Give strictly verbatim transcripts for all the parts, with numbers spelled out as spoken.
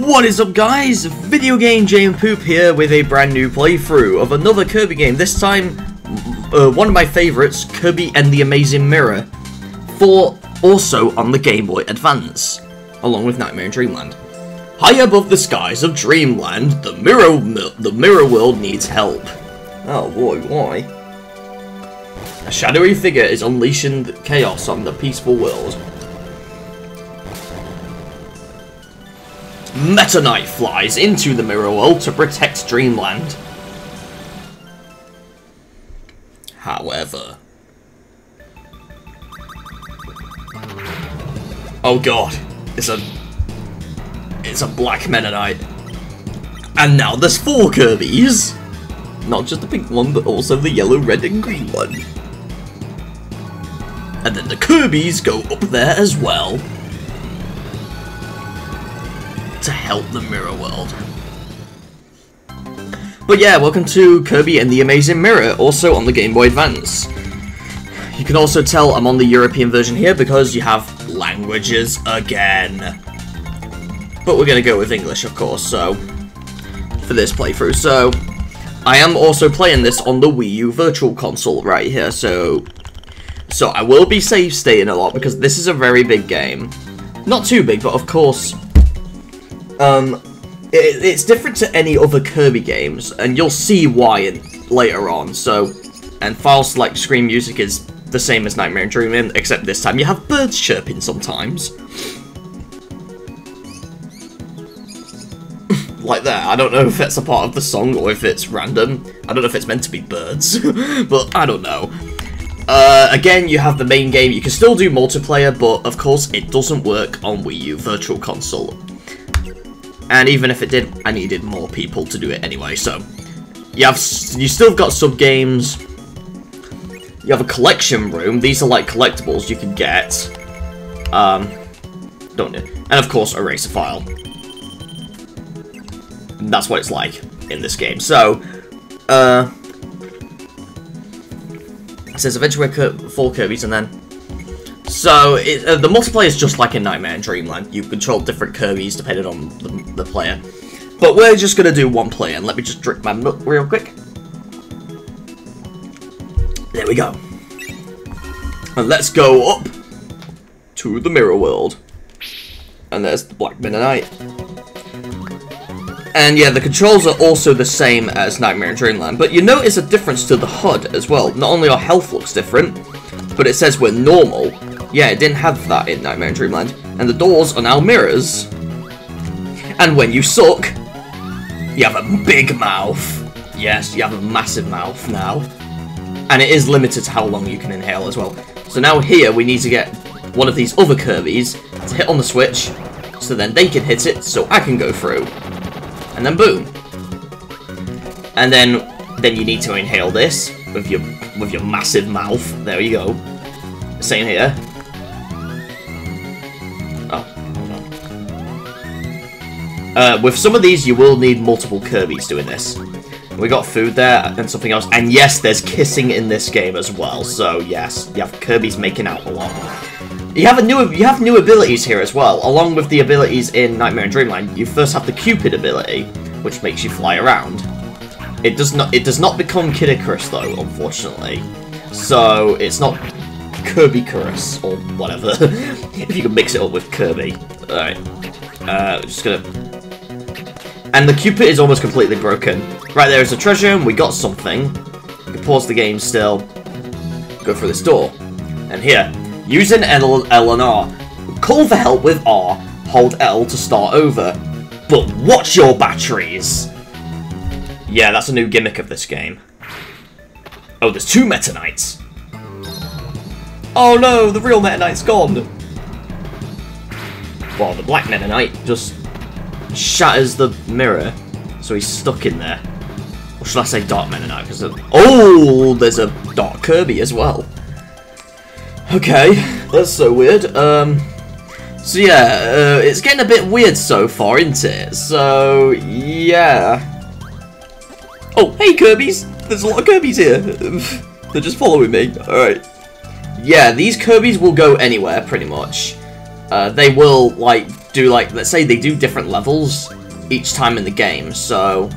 What is up, guys? Video Game J N Poop here with a brand new playthrough of another Kirby game. This time, uh, one of my favorites, Kirby and the Amazing Mirror, for also on the Game Boy Advance, along with Nightmare and Dreamland. High above the skies of Dreamland, the mirror, the mirror world needs help. Oh boy, why? A shadowy figure is unleashing chaos on the peaceful world. Meta Knight flies into the mirror world to protect Dreamland. However... oh god, it's a... it's a black Meta Knight. And now there's four Kirbys! Not just the pink one, but also the yellow, red and green one. And then the Kirbys go up there as well, to help the mirror world. But yeah, welcome to Kirby and the Amazing Mirror, also on the Game Boy Advance. You can also tell I'm on the European version here because you have languages again. But we're gonna go with English, of course, so for this playthrough. So I am also playing this on the Wii U Virtual Console right here, so so I will be save staying a lot because this is a very big game. Not too big, but of course Um, it, it's different to any other Kirby games, and you'll see why in, later on. So, and file select screen music is the same as Nightmare and Dreamland, except this time you have birds chirping sometimes. Like that. I don't know if that's a part of the song or if it's random. I don't know if it's meant to be birds, but I don't know. Uh, again, you have the main game. You can still do multiplayer, but of course it doesn't work on Wii U Virtual Console. And even if it did, I needed more people to do it anyway, so... You have, you still got sub-games. You have a collection room. These are like collectibles you can get. Um, don't know. And of course, erase a file. And that's what it's like in this game. So, uh... it says eventually we're four Kirbys and then... So, it, uh, the multiplayer is just like in Nightmare and Dreamland. You control different Kirbys depending on the, the player. But we're just going to do one player. And let me just drink my milk real quick. There we go. And let's go up to the mirror world. And there's the black Meta Knight. And yeah, the controls are also the same as Nightmare and Dreamland. But you notice a difference to the H U D as well. Not only our health looks different, but it says we're normal. Yeah, it didn't have that in Nightmare and Dreamland. And the doors are now mirrors. And when you suck, you have a big mouth. Yes, you have a massive mouth now. And it is limited to how long you can inhale as well. So now here, we need to get one of these other Kirbys to hit on the switch. So then they can hit it, so I can go through. And then boom. And then, then you need to inhale this with your, with your massive mouth. There you go. Same here. Oh, hold on. Uh, with some of these, you will need multiple Kirbys doing this. We got food there and something else. And yes, there's kissing in this game as well. So yes, you have Kirbys making out a lot. You have a new, you have new abilities here as well, along with the abilities in Nightmare and Dreamland. You first have the Cupid ability, which makes you fly around. It does not, it does not become Kid Icarus though, unfortunately. So it's not Kirby Icarus, or whatever, if you can mix it up with Kirby. Alright, uh, just gonna... and the Cupid is almost completely broken. Right, there is a treasure, and we got something. We can pause the game still, go through this door. And here, using L, L and R. Call for help with R, hold L to start over. But watch your batteries! Yeah, that's a new gimmick of this game. Oh, there's two Meta Knights! Oh no, the real Meta Knight's gone! Well, the black Meta Knight just shatters the mirror, so he's stuck in there. Or should I say Dark Meta Knight? Because oh, there's a Dark Kirby as well. Okay, that's so weird. Um, so yeah, uh, it's getting a bit weird so far, isn't it? So yeah. Oh, hey Kirbys! There's a lot of Kirbys here. They're just following me. All right. Yeah, these Kirbys will go anywhere, pretty much. Uh, they will, like, do, like, let's say they do different levels each time in the game, so...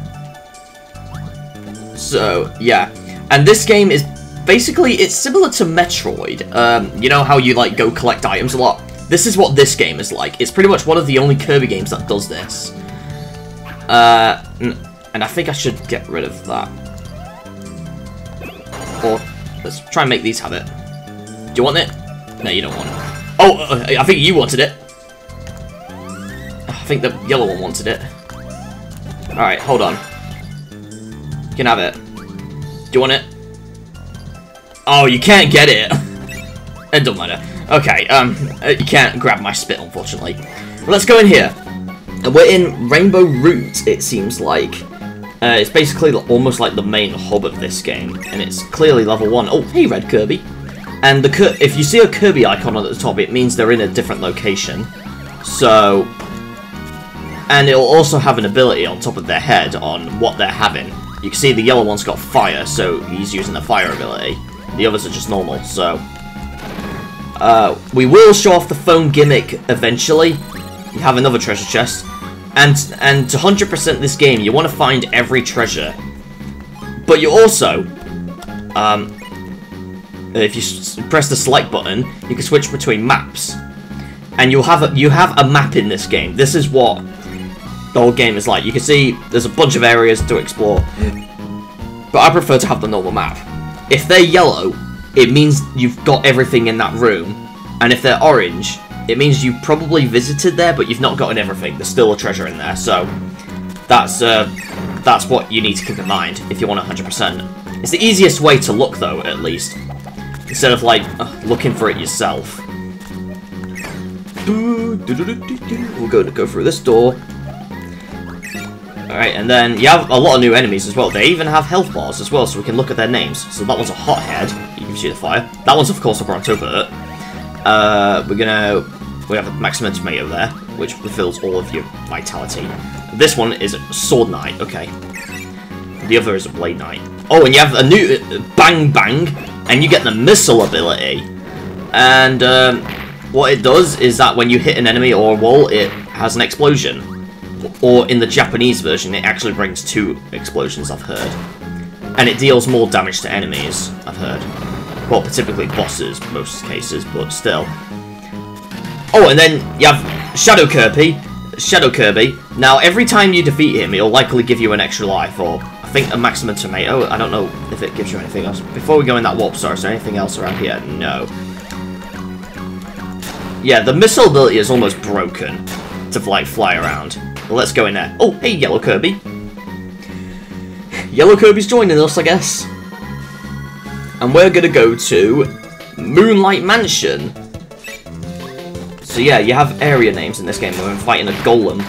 So, yeah. And this game is basically, it's similar to Metroid. Um, you know how you, like, go collect items a lot? This is what this game is like. It's pretty much one of the only Kirby games that does this. Uh, and I think I should get rid of that. Or, let's try and make these have it. Do you want it? No, you don't want it. Oh, uh, I think you wanted it. I think the yellow one wanted it. Alright, hold on. You can have it. Do you want it? Oh, you can't get it. It doesn't matter. Okay, um, you can't grab my spit, unfortunately. But let's go in here. We're in Rainbow Root, it seems like. Uh, it's basically almost like the main hub of this game, and it's clearly level one. Oh, hey, Red Kirby. And the Kir if you see a Kirby icon at the top, it means they're in a different location. So, and it'll also have an ability on top of their head on what they're having. You can see the yellow one's got fire, so he's using the fire ability. The others are just normal, so... Uh, we will show off the phone gimmick eventually. You have another treasure chest. And, and to one hundred percent this game, you want to find every treasure. But you also... Um... If you press the select button, you can switch between maps, and you'll have a, you have a map in this game. This is what the whole game is like. You can see there's a bunch of areas to explore, but I prefer to have the normal map. If they're yellow, it means you've got everything in that room, and if they're orange, it means you probably visited there, but you've not gotten everything. There's still a treasure in there, so that's uh, that's what you need to keep in mind if you want one hundred percent. It's the easiest way to look, though, at least. Instead of, like, uh, looking for it yourself. We're going to go through this door. Alright, and then you have a lot of new enemies as well. They even have health bars as well, so we can look at their names. So that one's a hothead. You can see the fire. That one's, of course, a Brontopert. Uh, we're gonna... We have a Maxim Tomato there, which fulfills all of your vitality. This one is a Sword Knight, okay. The other is a Blade Knight. Oh, and you have a new... Uh, bang Bang! And you get the missile ability. And um, what it does is that when you hit an enemy or a wall, it has an explosion. Or in the Japanese version, it actually brings two explosions, I've heard. And it deals more damage to enemies, I've heard. Well, typically bosses, most cases, but still. Oh, and then you have Shadow Kirby. Shadow Kirby. Now, every time you defeat him, it'll likely give you an extra life, or... I think a Maxim Tomato. I don't know if it gives you anything else. Before we go in that warp star, is there anything else around here? No. Yeah, the missile ability is almost broken to, like, fly around. But let's go in there. Oh, hey, Yellow Kirby. Yellow Kirby's joining us, I guess. And we're gonna go to Moonlight Mansion. So yeah, you have area names in this game. We're fighting a golem.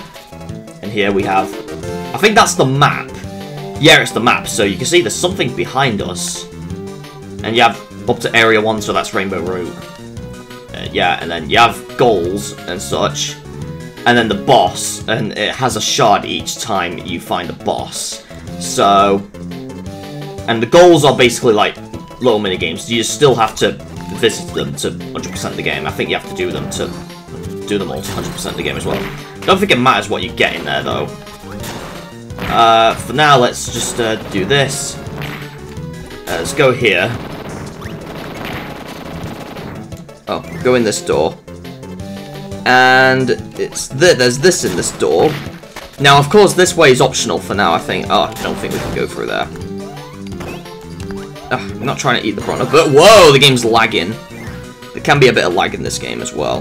And here we have... I think that's the map. Yeah, it's the map, so you can see there's something behind us. And you have up to Area one, so that's Rainbow Root. Uh, yeah, and then you have goals and such. And then the boss, and it has a shard each time you find a boss. So... And the goals are basically like little minigames. You still have to visit them to one hundred percent the game. I think you have to do them to do them all to one hundred percent the game as well. Don't think it matters what you get in there, though. Uh, for now, let's just uh, do this. Uh, let's go here. Oh, go in this door. And it's th there's this in this door. Now, of course, this way is optional for now, I think. Oh, I don't think we can go through there. Ugh, I'm not trying to eat the Bronner, but whoa, the game's lagging. There can be a bit of lag in this game as well.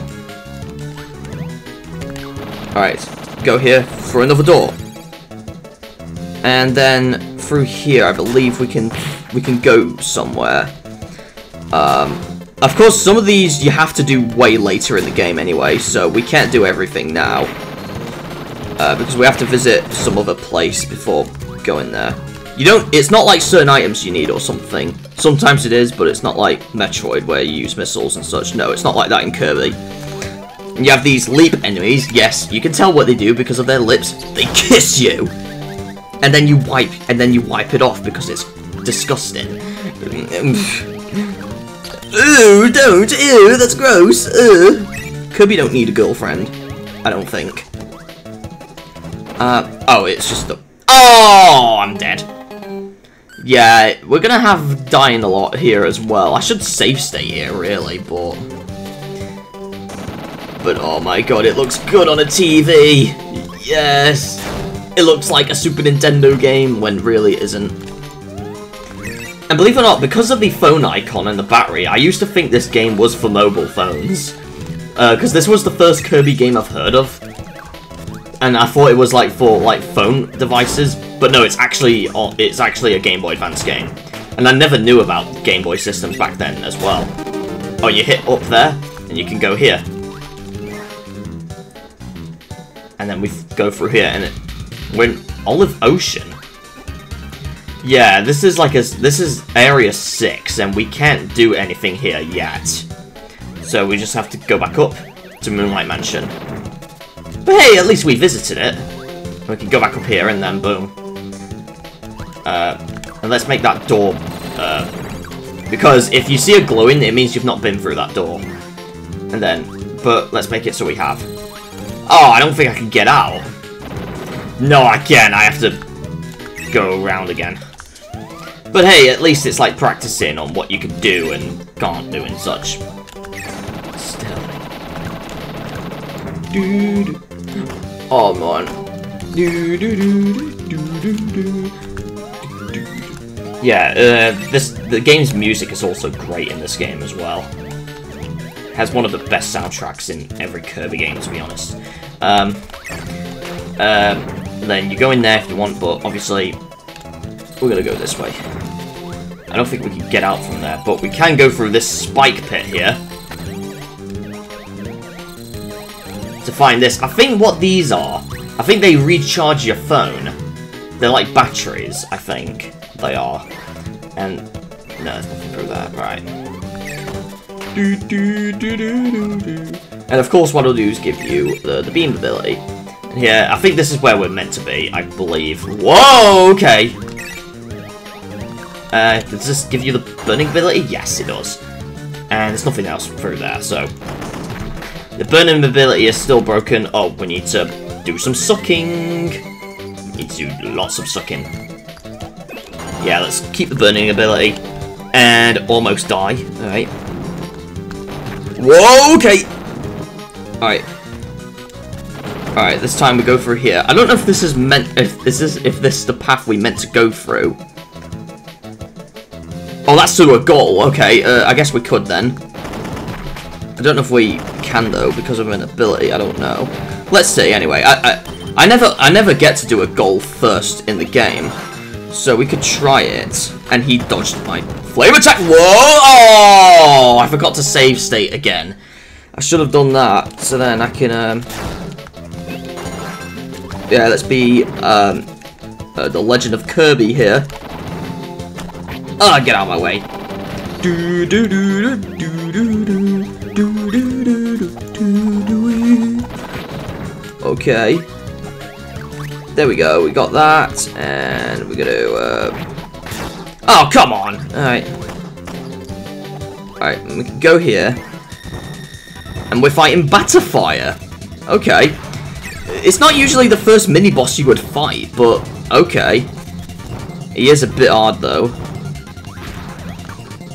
Alright, go here for another door. And then through here, I believe we can we can go somewhere. Um, of course, some of these you have to do way later in the game anyway, so we can't do everything now. Uh, because we have to visit some other place before going there. You don't. It's not like certain items you need or something. Sometimes it is, but it's not like Metroid where you use missiles and such. No, it's not like that in Kirby. And you have these leap enemies. Yes, you can tell what they do because of their lips. They kiss you. And then you wipe, and then you wipe it off because it's disgusting. Ew, don't, ew, that's gross, ew. Kirby don't need a girlfriend. I don't think. Uh, oh, it's just the... Oh, I'm dead. Yeah, we're gonna have dying a lot here as well. I should save state here, really, but... But oh my god, it looks good on a T V! Yes! It looks like a Super Nintendo game, when really it isn't. And believe it or not, because of the phone icon and the battery, I used to think this game was for mobile phones. Uh, because this was the first Kirby game I've heard of. And I thought it was like for like phone devices, but no, it's actually it's actually a Game Boy Advance game. And I never knew about Game Boy systems back then as well. Oh, you hit up there, and you can go here. And then we go through here, and it, we're in Olive Ocean. Yeah, this is like a this is area six, and we can't do anything here yet. So we just have to go back up to Moonlight Mansion. But hey, at least we visited it. We can go back up here and then boom. Uh, and let's make that door... Uh, because if you see a glowing, it means you've not been through that door. And then... But let's make it so we have. Oh, I don't think I can get out. No, I can't. I have to go around again. But hey, at least it's like practicing on what you can do and can't do and such. Still. Dude. Oh man. Yeah, uh, this the game's music is also great in this game as well. It has one of the best soundtracks in every Kirby game, to be honest. Um, uh, then you go in there if you want, but obviously we're gonna go this way. I don't think we can get out from there, but we can go through this spike pit here. To find this. I think what these are, I think they recharge your phone. They're like batteries, I think they are. And no, there's nothing through that, right? Do, do, do, do, do. And of course, what I'll do is give you the, the beam ability. And yeah, I think this is where we're meant to be, I believe. Whoa, okay. Uh, does this give you the burning ability? Yes, it does. And there's nothing else through there, so. The burning ability is still broken. Oh, we need to do some sucking. We need to do lots of sucking. Yeah, let's keep the burning ability. And almost die. Alright. Whoa, okay. Alright. Alright, this time we go through here. I don't know if this is meant if this is if this is the path we meant to go through. Oh, that's to a goal, okay. Uh, I guess we could then. I don't know if we can though because of an ability. I don't know. Let's see. Anyway, I, I I never I never get to do a goal first in the game, so we could try it. And he dodged my flame attack. Whoa! Oh! I forgot to save state again. I should have done that. So then I can um yeah. Let's be um uh, the Legend of Kirby here. Ah, oh, get out of my way. Do do do do do do do. Do, do, do, do, do, do, do. Okay. There we go, we got that, and we're gonna, uh... Oh, come on! Alright. Alright, we can go here. And we're fighting Batafire. Okay. It's not usually the first mini-boss you would fight, but okay. He is a bit hard, though.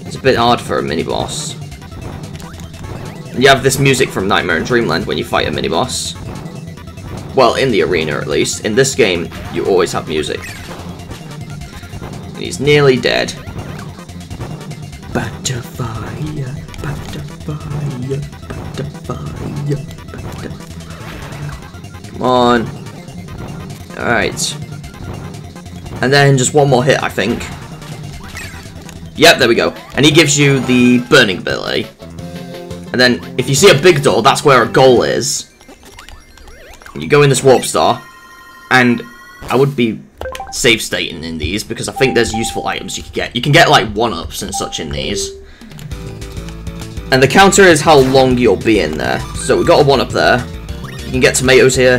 It's a bit hard for a mini-boss. You have this music from Nightmare and Dreamland when you fight a mini-boss. Well, in the arena, at least. In this game, you always have music. And he's nearly dead. Batafire, Batafire, Batafire, Batafire. Come on. Alright. And then just one more hit, I think. Yep, there we go. And he gives you the burning ability. And then, if you see a big door, that's where a goal is. You go in this warp star, and I would be save stating in these, because I think there's useful items you can get. You can get, like, one-ups and such in these. And the counter is how long you'll be in there. So we got a one-up there. You can get tomatoes here.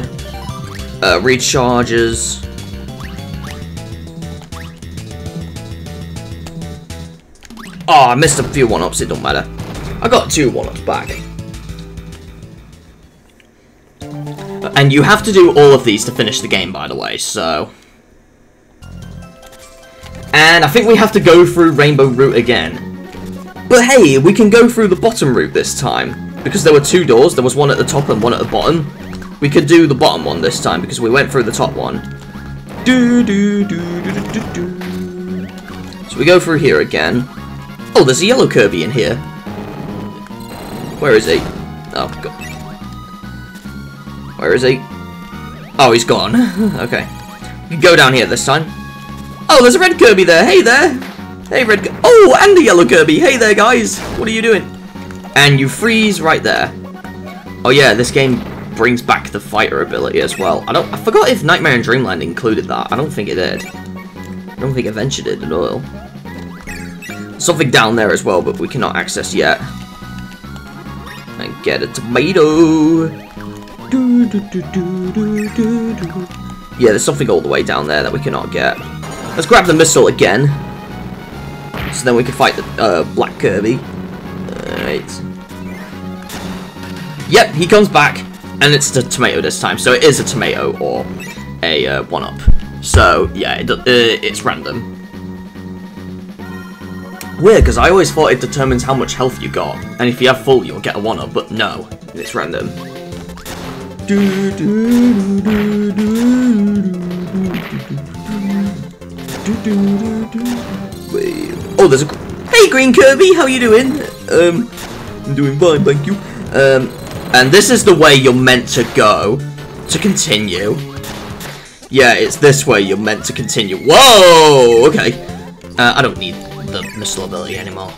Uh, recharges. Oh, I missed a few one-ups, it don't matter. I got two one-ups back. And you have to do all of these to finish the game, by the way, so... And I think we have to go through Rainbow Root again. But hey, we can go through the bottom route this time. Because there were two doors, there was one at the top and one at the bottom. We could do the bottom one this time, because we went through the top one. Do, do, do, do, do, do, do. So we go through here again. Oh, there's a yellow Kirby in here. Where is he? Oh, God. Where is he? Oh, he's gone. Okay. You go down here this time. Oh, there's a red Kirby there. Hey there. Hey, red Kirby. Oh, and a yellow Kirby. Hey there, guys. What are you doing? And you freeze right there. Oh, yeah, this game brings back the fighter ability as well. I don't. I forgot if Nightmare and Dreamland included that. I don't think it did. I don't think Adventure did at all. Something down there as well, but we cannot access yet. And get a tomato. Do, do, do, do, do, do, do. Yeah, there's something all the way down there that we cannot get. Let's grab the missile again. So then we can fight the uh, black Kirby. Alright. Yep, he comes back. And it's the tomato this time. So it is a tomato or a uh, one-up. So, yeah, it, uh, it's random. Weird, because I always thought it determines how much health you got. And if you have full, you'll get a one-up. But no, it's random. Oh, there's a... Hey, Green Kirby, how you doing? Um, I'm doing fine, thank you. Um, and this is the way you're meant to go to continue. Yeah, it's this way you're meant to continue. Whoa, okay. Uh, I don't need the missile ability anymore.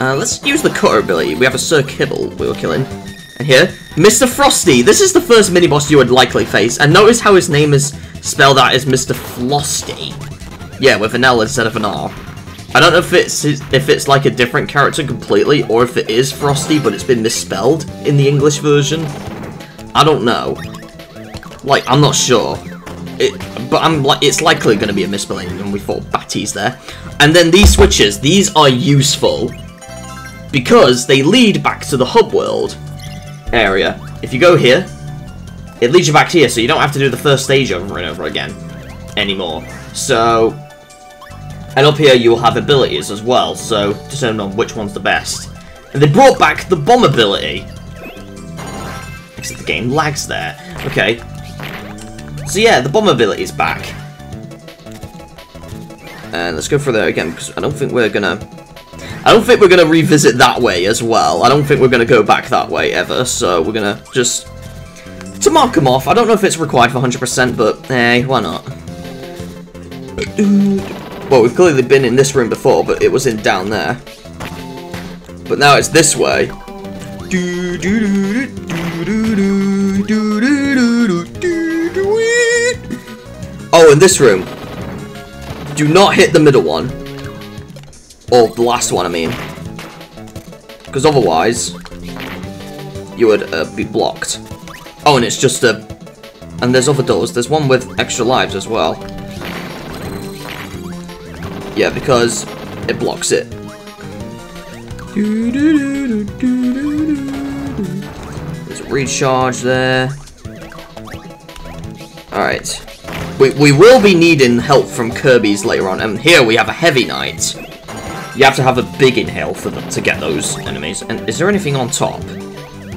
Uh, let's use the cutter ability. We have a Sir Kibble we were killing. And here, Mister Flosty. This is the first mini-boss you would likely face. And notice how his name is spelled out as Mister Flosty. Yeah, with an L instead of an R. I don't know if it's if it's like a different character completely, or if it is Frosty, but it's been misspelled in the English version. I don't know. Like, I'm not sure. It, but I'm like, it's likely going to be a misspelling, and we fought Batties there. And then these switches, these are useful because they lead back to the hub world. Area. If you go here, it leads you back here, so you don't have to do the first stage over and over again anymore. So, and up here you will have abilities as well, so determine on which one's the best. And they brought back the bomb ability. Except the game lags there. Okay. So yeah, the bomb ability is back. And let's go through there again, because I don't think we're gonna... I don't think we're going to revisit that way as well. I don't think we're going to go back that way ever. So we're going to just... To mark them off. I don't know if it's required for one hundred percent, but hey, why not? Well, we've clearly been in this room before, but it was in down there. But now it's this way. Oh, in this room. Do not hit the middle one. Or the last one, I mean. Because otherwise, you would uh, be blocked. Oh, and it's just a... And there's other doors. There's one with extra lives as well. Yeah, because it blocks it. There's a recharge there. Alright. We, we will be needing help from Kirby's later on. And here we have a Heavy Knight. You have to have a big inhale for them to get those enemies. And is there anything on top?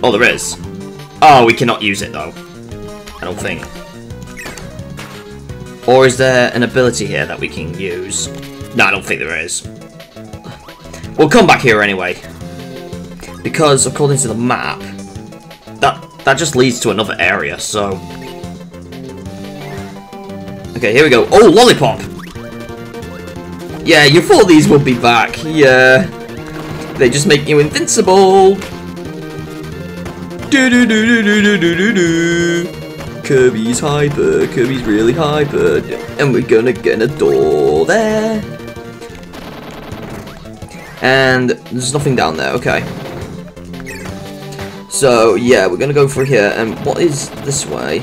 Oh, there is. Oh, we cannot use it, though. I don't think. Or is there an ability here that we can use? No, I don't think there is. We'll come back here anyway. Because, according to the map, that, that just leads to another area, so... Okay, here we go. Oh, Lollipop! Yeah, you thought these would be back. Yeah. They just make you invincible. Do do do do do do do do. Kirby's hyper. Kirby's really hyper. And we're gonna get a door there. And there's nothing down there. Okay. So, yeah, we're gonna go through here. And what is this way?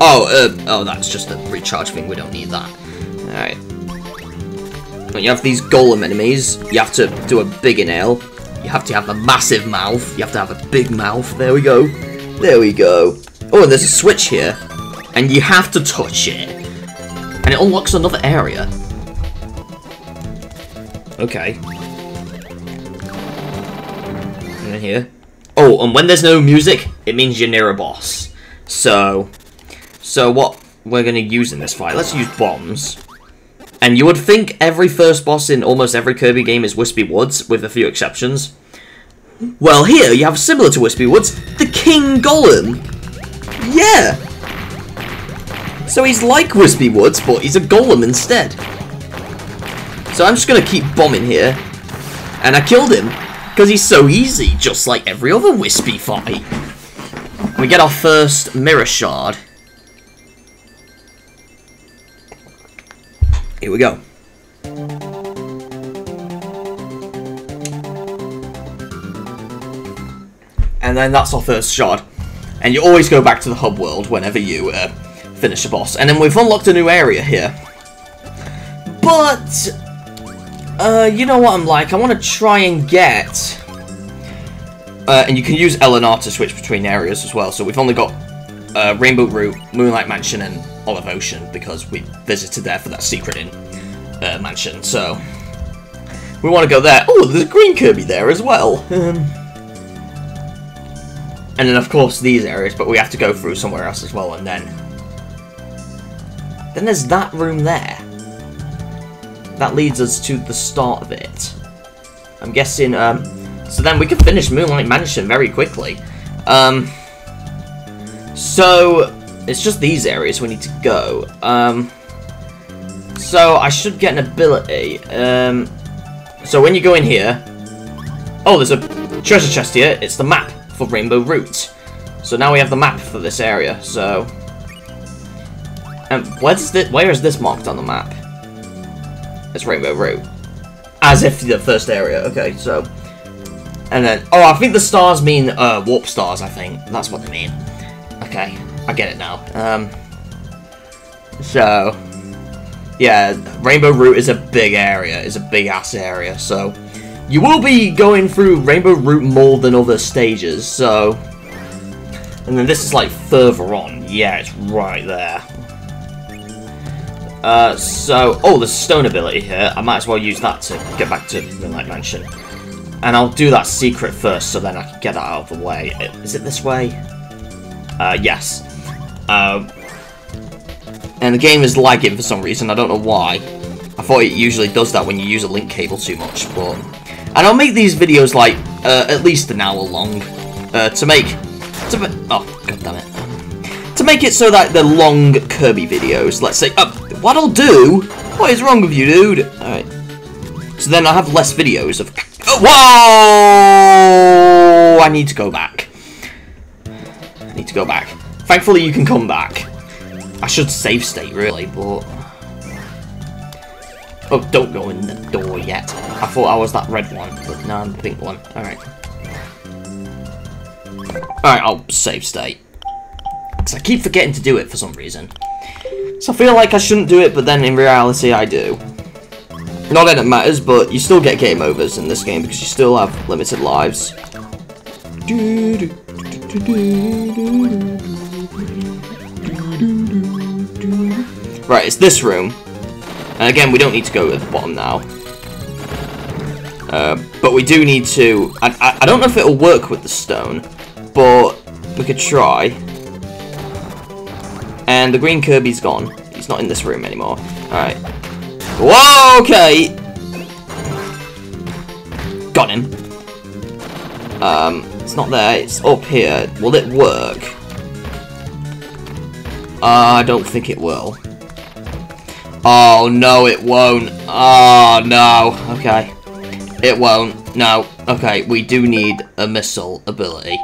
Oh, uh, oh, that's just a recharge thing. We don't need that. Alright. When you have these golem enemies, you have to do a big inhale. You have to have a massive mouth. You have to have a big mouth. There we go. There we go. Oh, there's a switch here, and you have to touch it, and it unlocks another area. Okay. And then here. Oh, and when there's no music, it means you're near a boss. So, so what we're gonna use in this fight? Let's use bombs. And you would think every first boss in almost every Kirby game is Wispy Woods, with a few exceptions. Well, here you have, similar to Wispy Woods, the King Golem. Yeah! So he's like Wispy Woods, but he's a golem instead. So I'm just gonna keep bombing here. And I killed him, because he's so easy, just like every other Wispy fight. And we get our first mirror shard. Here we go. And then that's our first shard. And you always go back to the hub world whenever you uh, finish a boss. And then we've unlocked a new area here. But, uh, you know what I'm like. I want to try and get... Uh, and you can use L and R to switch between areas as well. So we've only got uh, Rainbow Root, Moonlight Mansion, and Olive Ocean, because we visited there for that secret in uh, mansion, so we want to go there. Oh, there's a green Kirby there as well. Um, and then, of course, these areas, but we have to go through somewhere else as well, and then... Then there's that room there. That leads us to the start of it. I'm guessing, um... So then we could finish Moonlight Mansion very quickly. Um... So... It's just these areas we need to go. Um, so I should get an ability. Um, so when you go in here... Oh, there's a treasure chest here. It's the map for Rainbow Root. So now we have the map for this area, so... Um, where, does this, where is this marked on the map? It's Rainbow Root. As if the first area. Okay, so... And then... Oh, I think the stars mean uh, warp stars, I think. That's what they mean. Okay. I get it now. Um, so, yeah, Rainbow Root is a big area. It's a big-ass area, so... You will be going through Rainbow Root more than other stages, so... And then this is, like, further on. Yeah, it's right there. Uh, so... Oh, the stone ability here. I might as well use that to get back to Moonlight Mansion. And I'll do that secret first, so then I can get that out of the way. Is it this way? Uh, yes. Um, and the game is lagging for some reason, I don't know why. I thought it usually does that when you use a link cable too much, but... And I'll make these videos, like, uh, at least an hour long. Uh, to make... To be oh, god damn it. To make it so that they're long Kirby videos, let's say... Uh, what I'll do? What is wrong with you, dude? Alright. So then I'll have less videos of... Oh, whoa! I need to go back. Need to go back. Thankfully, you can come back. I should save state, really, but... Oh, don't go in the door yet. I thought I was that red one, but no, I'm the pink one. Alright. Alright, I'll save state. Because I keep forgetting to do it for some reason. So I feel like I shouldn't do it, but then in reality, I do. Not that it matters, but you still get game overs in this game, because you still have limited lives. Doo-doo. Right, it's this room. And again, we don't need to go to the bottom now. Uh, but we do need to... I, I, I don't know if it'll work with the stone, but we could try. And the green Kirby's gone. He's not in this room anymore. Alright. Whoa, okay! Got him. Um... It's not there, it's up here. Will it work? Uh, I don't think it will. Oh, no, it won't. Oh, no. Okay. It won't. No. Okay, we do need a missile ability.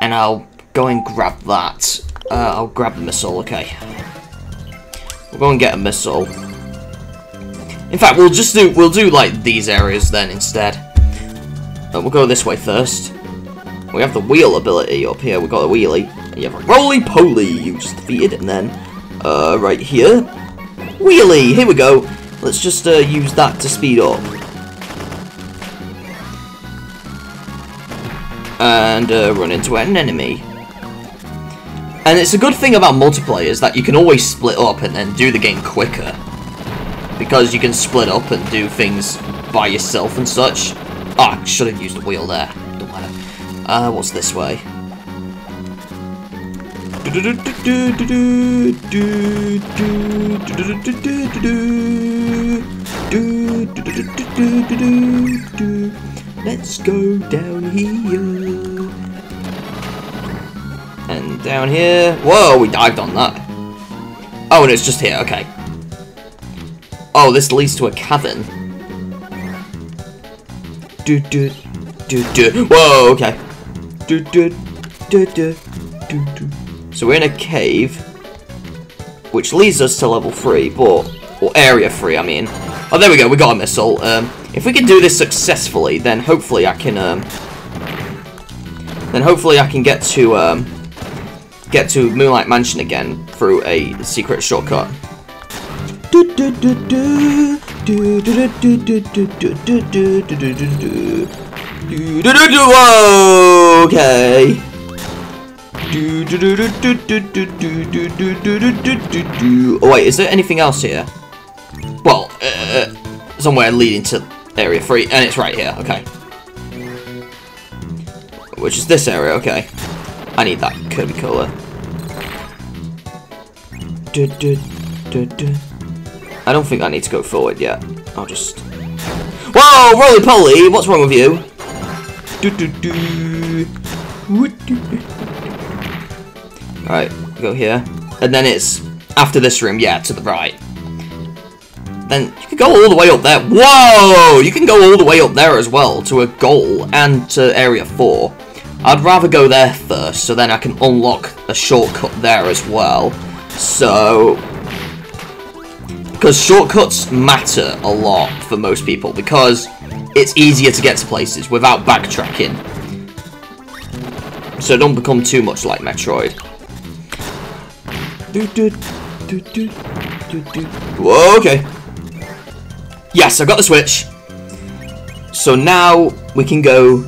And I'll go and grab that. Uh, I'll grab the missile, okay. We'll go and get a missile. In fact, we'll just do, we'll do, like, these areas then instead. But we'll go this way first. We have the wheel ability up here, we got a wheelie. And you have a roly-poly you just defeated, and then, uh, right here. Wheelie! Here we go! Let's just, uh, use that to speed up. And, uh, run into an enemy. And it's a good thing about multiplayer is that you can always split up and then do the game quicker. Because you can split up and do things by yourself and such. Ah, oh, I should have used the wheel there. Don't matter. Uh, what's this way? Let's go down here. And down here. Whoa, we dived on that. Oh, and it's just here, okay. Oh, this leads to a cavern. Do do do do. Whoa, okay. Do do do do do do. So we're in a cave, which leads us to level three, but or area three, I mean. Oh, there we go. We got a missile. Um, if we can do this successfully, then hopefully I can. Um, then hopefully I can get to um, get to Moonlight Mansion again through a secret shortcut. Do do do do do do do do do do do do do do do do do. Whoa, okay. Do do do do do do do do do do do. Oh wait, is there anything else here? Well, uh, somewhere leading to area three, and it's right here. Okay, which is this area. Okay, I need that Kirby Cola. Do do do do. I don't think I need to go forward yet. I'll just... Whoa! Roly poly! What's wrong with you? Alright, go here. And then it's after this room, yeah, to the right. Then you can go all the way up there. Whoa! You can go all the way up there as well, to a goal and to area four. I'd rather go there first, so then I can unlock a shortcut there as well. So... because shortcuts matter a lot for most people, because it's easier to get to places without backtracking. So don't become too much like Metroid. Whoa, okay. Yes, I got the switch. So now we can go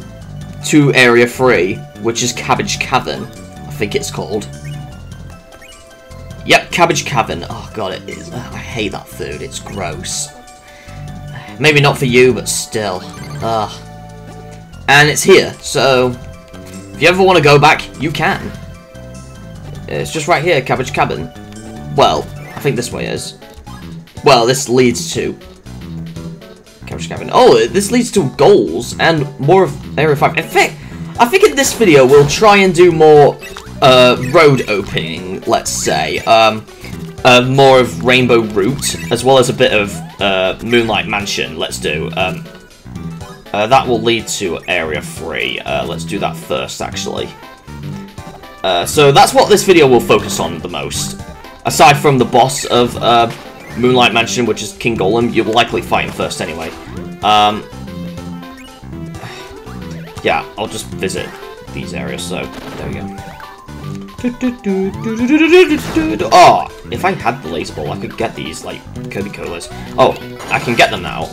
to area three, which is Cabbage Cavern, I think it's called. Yep, Cabbage Cavern. Oh god, it is. Oh, I hate that food. It's gross. Maybe not for you, but still. Ugh. And it's here, so if you ever want to go back, you can. It's just right here, Cabbage Cavern. Well, I think this way is. Well, this leads to Cabbage Cavern. Oh, this leads to goals and more of Area five. In fact, I think in this video we'll try and do more... Uh, road opening, let's say, um, uh, more of Rainbow Root, as well as a bit of uh, Moonlight Mansion, let's do. Um, uh, that will lead to Area three, uh, let's do that first, actually. Uh, so that's what this video will focus on the most. Aside from the boss of uh, Moonlight Mansion, which is King Golem, you'll likely fight him first anyway. Um, yeah, I'll just visit these areas, so there we go. Oh, if I had the laser ball, I could get these, like, Kirby Colas. Oh, I can get them now.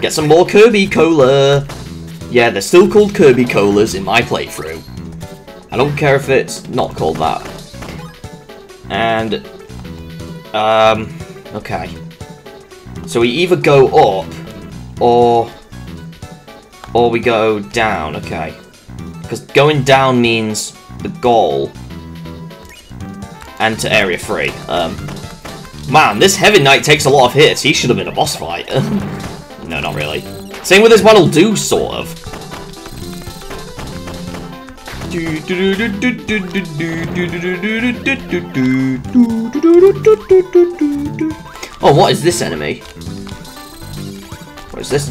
Get some more Kirby Cola. Yeah, they're still called Kirby Colas in my playthrough. I don't care if it's not called that. And, um, okay. So we either go up, or, or we go down, okay. Because going down means the goal... and to area three. Um, man, this Heavy Knight takes a lot of hits. He should have been a boss fight. No, not really. Same with this one will do, sort of. Oh, what is this enemy? What is this?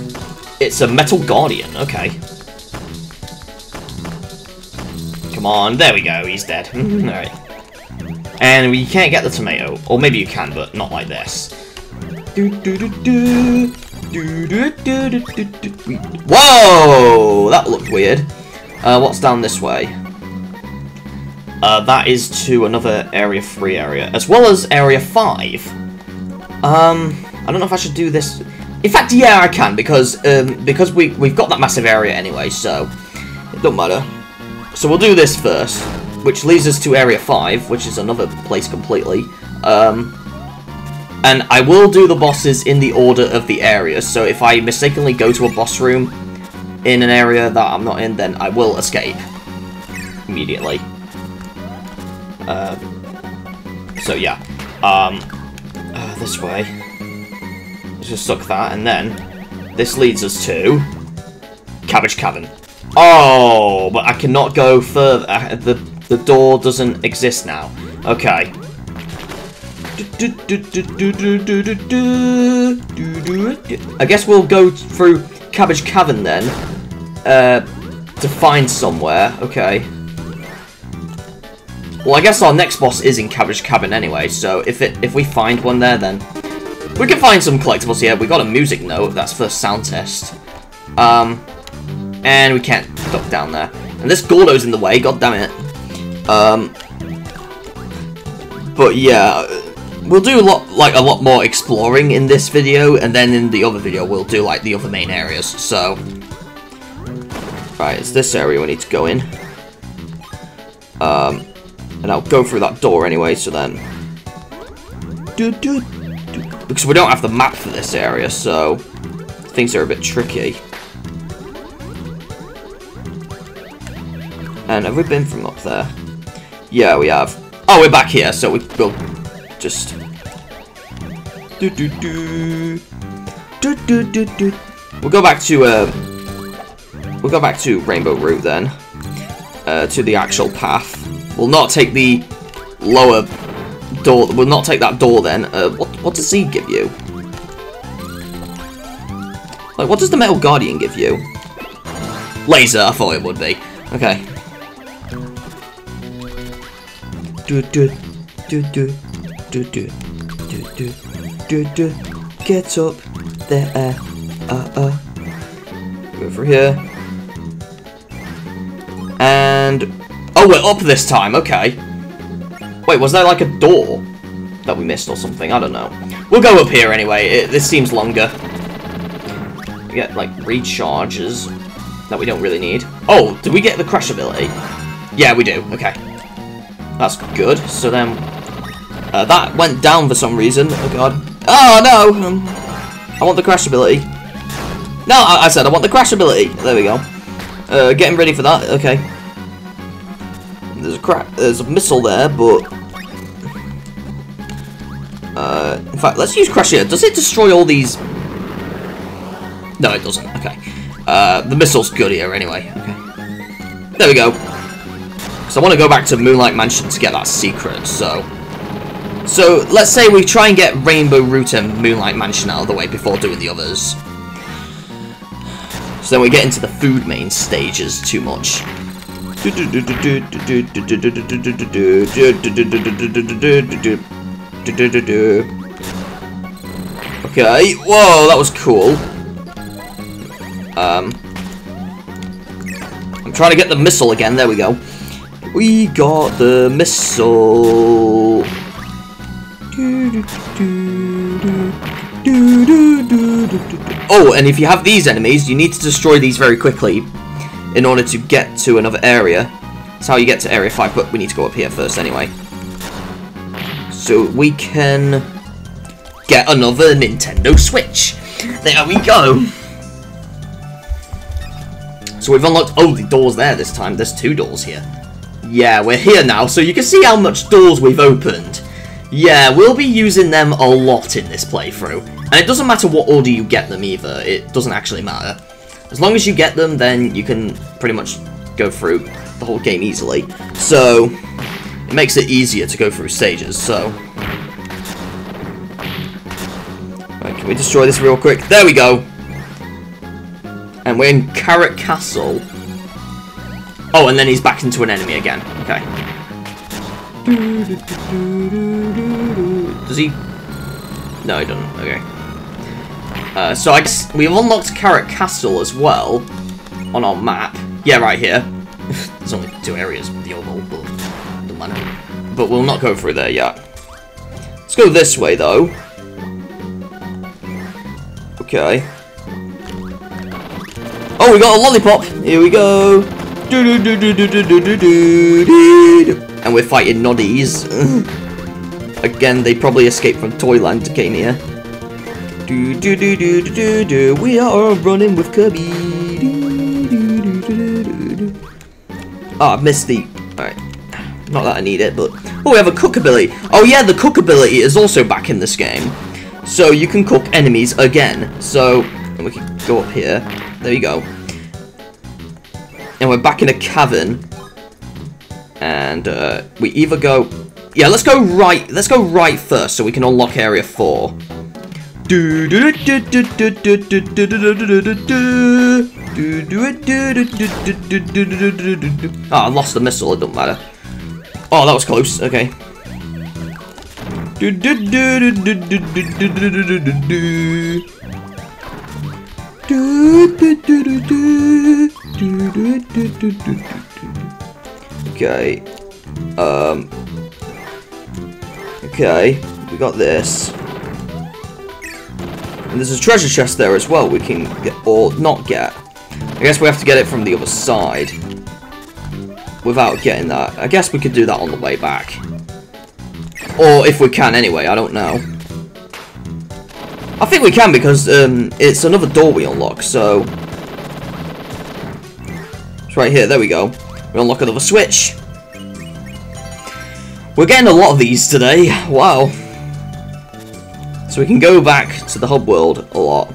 It's a Metal Guardian, okay. Come on, there we go, he's dead. Alright. And you can't get the tomato, or maybe you can, but not like this. Whoa! That looked weird. Uh, what's down this way? Uh, that is to another Area three area, as well as Area five. Um, I don't know if I should do this. In fact, yeah, I can, because um, because we, we've got that massive area anyway, so it don't matter. So we'll do this first. which leads us to Area five, which is another place completely. Um, and I will do the bosses in the order of the area, so if I mistakenly go to a boss room in an area that I'm not in, then I will escape immediately. Um, so yeah, um, uh, this way, let's just suck that, and then this leads us to Cabbage Cavern. Oh, but I cannot go further. I, the the door doesn't exist now. Okay. I guess we'll go through Cabbage Cavern then, uh, to find somewhere. Okay. Well, I guess our next boss is in Cabbage Cavern anyway. So if it if we find one there, then we can find some collectibles here. We got a music note. That's for sound test. Um. And we can't duck down there. And this Gordo's in the way, god damn it. Um, but yeah, we'll do a lot, like a lot more exploring in this video, and then in the other video we'll do like the other main areas. So, right, it's this area we need to go in. Um, and I'll go through that door anyway. So then, do do, because we don't have the map for this area, so things are a bit tricky. And have we been from up there? Yeah, we have. Oh, we're back here, so we, we'll just... Do, do, do. Do, do, do, do. We'll go back to... Uh, we'll go back to Rainbow Root then. Uh, to the actual path. We'll not take the lower door. We'll not take that door then. Uh, what, what does he give you? Like, what does the Metal Guardian give you? Laser, I thought it would be. Okay. Do do do do do do do do do. Get up there. Uh uh. Go for here. And oh, we're up this time. Okay. Wait, was there like a door that we missed or something? I don't know. We'll go up here anyway. It, this seems longer. We get like recharges that we don't really need. Oh, did we get the crash ability? Yeah, we do. Okay. That's good. So then, uh, that went down for some reason. Oh god. Oh no! Um, I want the crash ability. No, I, I said I want the crash ability. There we go. Uh, getting ready for that. Okay. There's a crack. There's a missile there, but uh, in fact, let's use crash here. Does it destroy all these? No, it doesn't. Okay. Uh, the missile's good here anyway. Okay. There we go. So I want to go back to Moonlight Mansion to get that secret, so... So, let's say we try and get Rainbow Root and Moonlight Mansion out of the way before doing the others. So then we get into the food main stages too much. Okay, whoa, that was cool. Um... I'm trying to get the missile again, there we go. We got the missile. Oh, and if you have these enemies, you need to destroy these very quickly in order to get to another area. That's how you get to Area five, but we need to go up here first anyway. So we can get another Nintendo Switch. There we go. So we've unlocked... Oh, the door's there this time. There's two doors here. Yeah, we're here now, so you can see how much doors we've opened. Yeah, we'll be using them a lot in this playthrough. And it doesn't matter what order you get them either, it doesn't actually matter. As long as you get them, then you can pretty much go through the whole game easily. So, it makes it easier to go through stages, so... Right, can we destroy this real quick? There we go! And we're in Carrot Castle. Oh, and then he's back into an enemy again. Okay. Does he? No, he doesn't. Okay. Uh, so I guess we've unlocked Carrot Castle as well on our map. Yeah, right here. There's only two areas with the oval, but the manor. But we'll not go through there yet. Let's go this way though. Okay. Oh, we got a lollipop. Here we go. And we're fighting noddies. Again, they probably escaped from Toyland to came here. Do, do, do, do, do, do. We are running with Kirby. Do, do, do, do, do, do. Oh, I missed the... Alright. Not that I need it, but... Oh, we have a cook ability. Oh yeah, the cook ability is also back in this game. So you can cook enemies again. So, and we can go up here. There you go. And we're back in a cavern. And uh, we either go... Yeah, let's go right. Let's go right first so we can unlock area four. Do do do do do do do do do do. Ah, I lost the missile, it don't matter. Oh, that was close. Okay. Okay. Um Okay, we got this. And there's a treasure chest there as well we can get, or not get. I guess we have to get it from the other side without getting that. I guess we could do that on the way back. Or if we can anyway, I don't know. I think we can because um, it's another door we unlock, so... It's right here, there we go. We unlock another switch. We're getting a lot of these today, wow. So we can go back to the hub world a lot.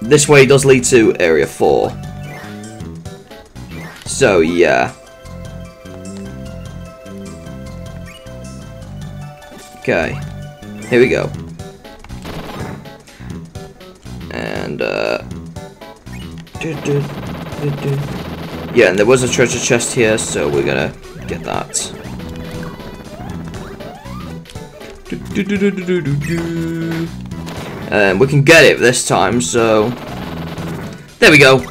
This way does lead to area four. So yeah. Okay. Here we go. And uh yeah, and there was a treasure chest here, so we're gonna get that. And we can get it this time, so... There we go.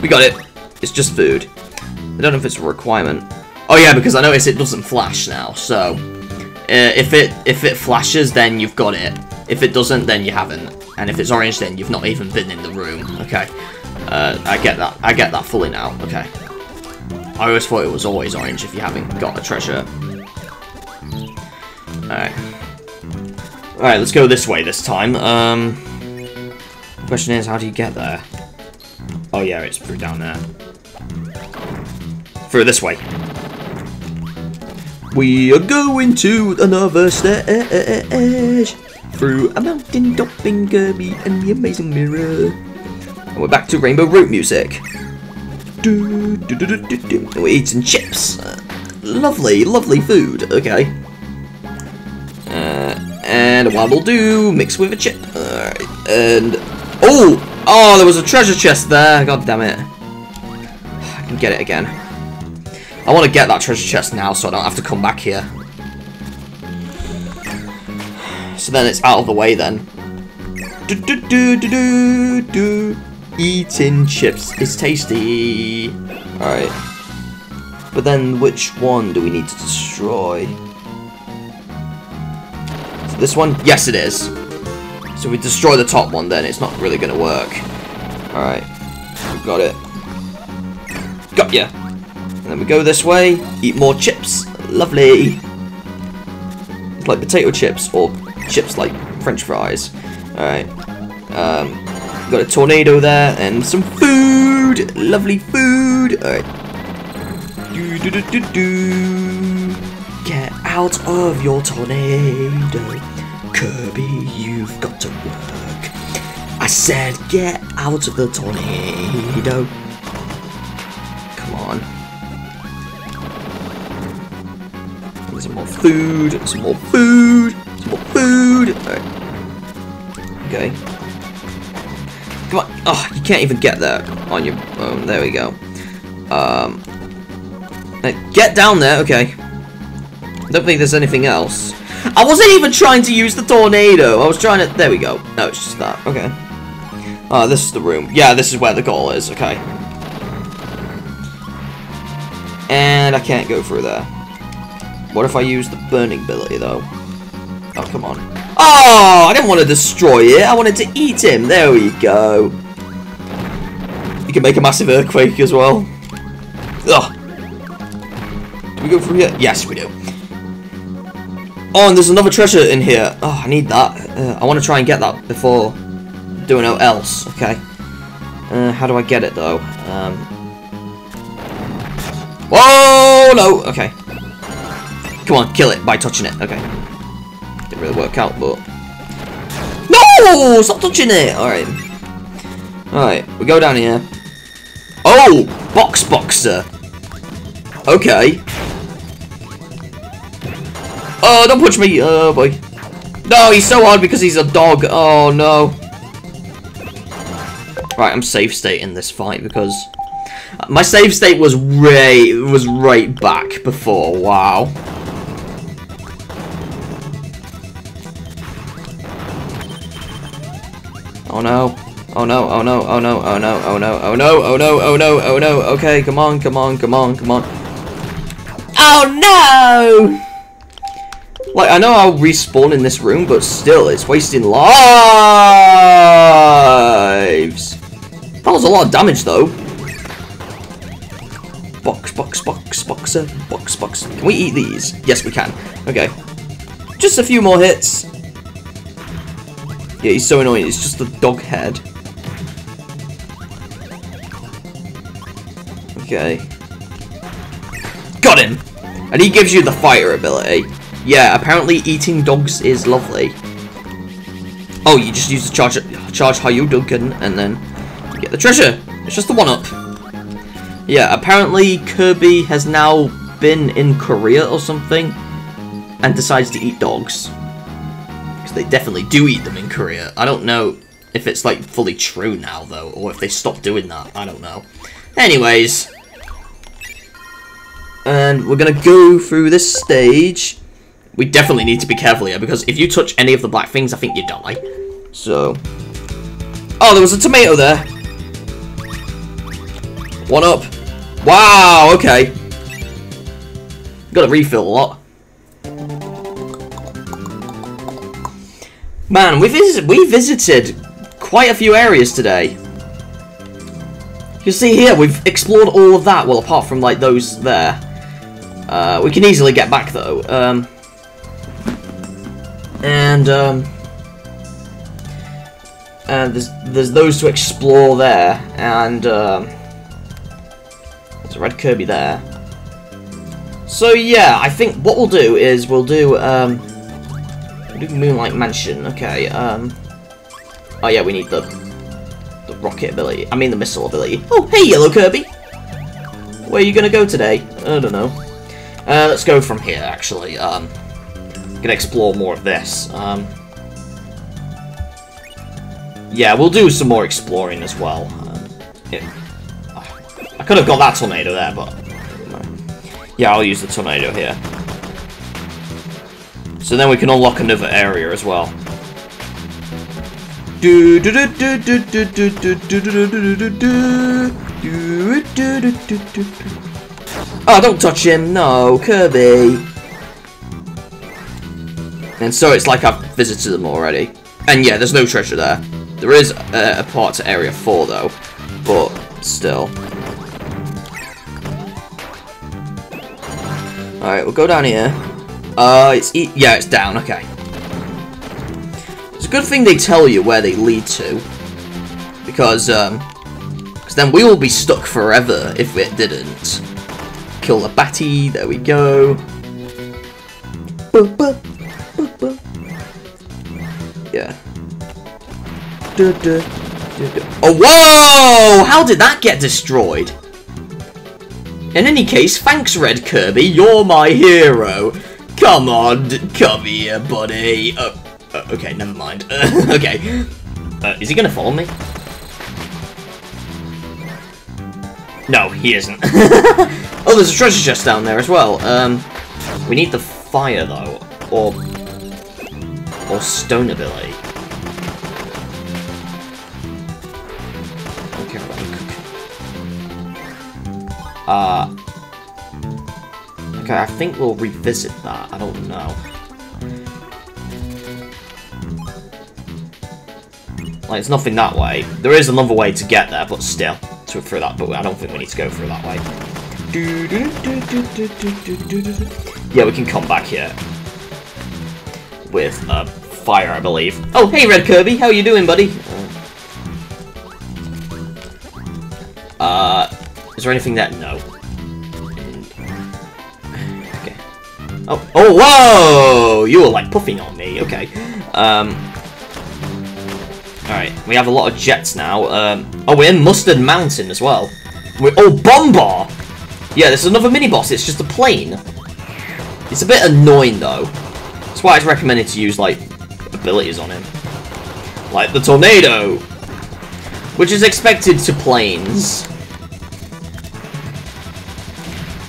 We got it. It's just food. I don't know if it's a requirement. Oh yeah, because I noticed it doesn't flash now, so... Uh, if it if it flashes, then you've got it. If it doesn't, then you haven't. And if it's orange, then you've not even been in the room. Okay. Uh, I get that. I get that fully now. Okay. I always thought it was always orange if you haven't got a treasure. Alright. Alright, let's go this way this time. Um, question is, how do you get there? Oh yeah, it's through down there. Through this way. We are going to another stage. Through a mountain topping Kirby and the Amazing Mirror. And we're back to Rainbow Root music. Do, do, do, do, do. We're eating chips. Uh, lovely, lovely food. Okay. Uh, and a wobble do mixed with a chip. Uh, and oh, oh, there was a treasure chest there. God damn it! I can get it again. I want to get that treasure chest now, so I don't have to come back here. So then it's out of the way. Then do do do do do do. Eating chips is tasty. All right, but then which one do we need to destroy? This one? Yes, it is. So we destroy the top one then. It's not really going to work. Alright. We've got it. Got ya. And then we go this way. Eat more chips. Lovely. It's like potato chips or chips like French fries. Alright. Um, got a tornado there and some food. Lovely food. Alright. Do-do-do-do-do. Get out of your tornado. Kirby, you've got to work. I said get out of the tornado. Come on. There's some more food. Some more food. Some more food. Right. Okay. Come on. Oh, you can't even get there on your own. There we go. Um. Get down there. Okay. I don't think there's anything else. I wasn't even trying to use the tornado. I was trying to... There we go. No, it's just that. Okay. Ah, uh, this is the room. Yeah, this is where the goal is. Okay. And I can't go through there. What if I use the burning ability, though? Oh, come on. Oh, I didn't want to destroy it. I wanted to eat him. There we go. You can make a massive earthquake as well. Ugh. Do we go through here? Yes, we do. Oh, and there's another treasure in here. Oh, I need that. Uh, I want to try and get that before doing anything else. Okay. Uh, how do I get it, though? Um... Whoa! No! Okay. Come on, kill it by touching it. Okay. Didn't really work out, but... No! Stop touching it! Alright. Alright, we go down here. Oh! Box Boxer! Okay. Oh, don't punch me! Oh, boy. No, he's so hard because he's a dog. Oh, no. Right, I'm save state in this fight because... my save state was right, was right back before. Wow. Oh, no. Oh no, oh no, oh no, oh no, oh no, oh no, oh no, oh no, oh no, okay, come on, come on, come on, come on. Oh no! Like, I know I'll respawn in this room, but still, it's wasting lives! That was a lot of damage, though. Box, box, box, boxer, box, box. Can we eat these? Yes, we can. Okay. Just a few more hits. Yeah, he's so annoying, it's just the dog head. Okay. Got him! And he gives you the fighter ability. Yeah, apparently eating dogs is lovely. Oh, you just use the charge, charge Hayu Duncan, and then you get the treasure. It's just the one-up. Yeah, apparently Kirby has now been in Korea or something, and decides to eat dogs. Because they definitely do eat them in Korea. I don't know if it's, like, fully true now, though, or if they stopped doing that. I don't know. Anyways... and we're going to go through this stage. We definitely need to be careful here, because if you touch any of the black things, I think you die. So... oh, there was a tomato there. One up. Wow, okay. Got to refill a lot. Man, we, vis we visited quite a few areas today. You see here, we've explored all of that. Well, apart from, like, those there. Uh, we can easily get back, though. Um, and, um... and there's, there's those to explore there. And, um... there's a red Kirby there. So, yeah, I think what we'll do is we'll do, um... we'll do Moonlight Mansion. Okay, um... oh, yeah, we need the... the rocket ability. I mean the missile ability. Oh, hey, Yellow Kirby! Where are you gonna go today? I don't know. Uh, let's go from here, actually. Um, gonna explore more of this. Um, yeah, we'll do some more exploring as well. Um, yeah. I could have got that tornado there, but... yeah, I'll use the tornado here. So then we can unlock another area as well. Do do do do do do do do do do do do. Oh, don't touch him, no, Kirby. And so it's like I've visited them already. And yeah, there's no treasure there. There is uh, a part to Area four though, but still. All right, we'll go down here. Uh, it's e yeah, it's down. Okay. It's a good thing they tell you where they lead to, because um, cause then we will be stuck forever if it didn't. Kill the batty, there we go. Yeah. Oh, whoa! How did that get destroyed? In any case, thanks, Red Kirby, you're my hero. Come on, come here, buddy. Oh. Uh, okay, never mind. Uh, okay. Uh, is he gonna follow me? No, he isn't. Oh, there's a treasure chest down there as well. Um, we need the fire, though. Or... or stone ability. Okay, right. Uh... Okay, I think we'll revisit that. I don't know. Like, it's nothing that way. There is another way to get there, but still, it's to through that, but I don't think we need to go through that way. Yeah, we can come back here with a fire, I believe. Oh, hey, Red Kirby, how you doing, buddy? Uh, is there anything there? No. Okay. Oh, oh, whoa! You were like puffing on me. Okay. Um. All right, we have a lot of jets now. Um. Oh, we're in Mustard Mountain as well. We're oh, Bombar. Yeah, this is another mini boss. It's just a plane. It's a bit annoying though. That's why it's recommended to use like abilities on him, like the tornado, which is expected to planes.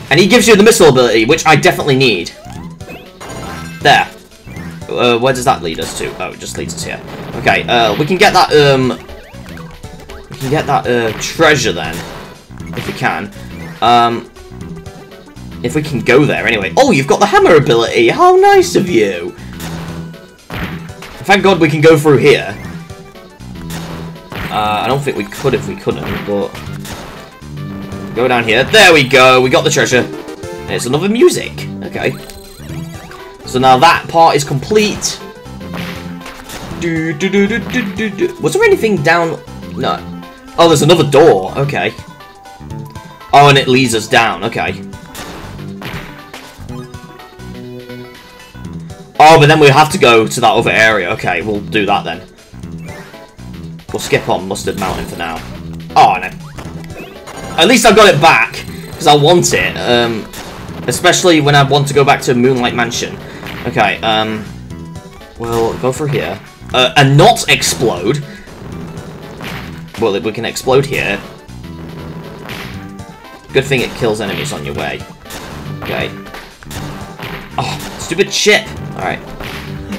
And he gives you the missile ability, which I definitely need. There. Uh, where does that lead us to? Oh, it just leads us here. Okay, uh, we can get that, um... we can get that, uh, treasure then. If we can. Um... If we can go there, anyway. Oh, you've got the hammer ability! How nice of you! Thank God we can go through here. Uh, I don't think we could if we couldn't, but... Go down here. There we go! We got the treasure. And it's another music. Okay. So now that part is complete. Do, do, do, do, do, do, do. Was there anything down... No. Oh, there's another door. Okay. Oh, and it leads us down. Okay. Oh, but then we have to go to that other area. Okay, we'll do that then. We'll skip on Mustard Mountain for now. Oh, no. At least I got it back, because I want it, um, especially when I want to go back to Moonlight Mansion. Okay, um, we'll go through here, uh, and not explode. Well, we can explode here. Good thing it kills enemies on your way. Okay. Oh, stupid chip. Alright.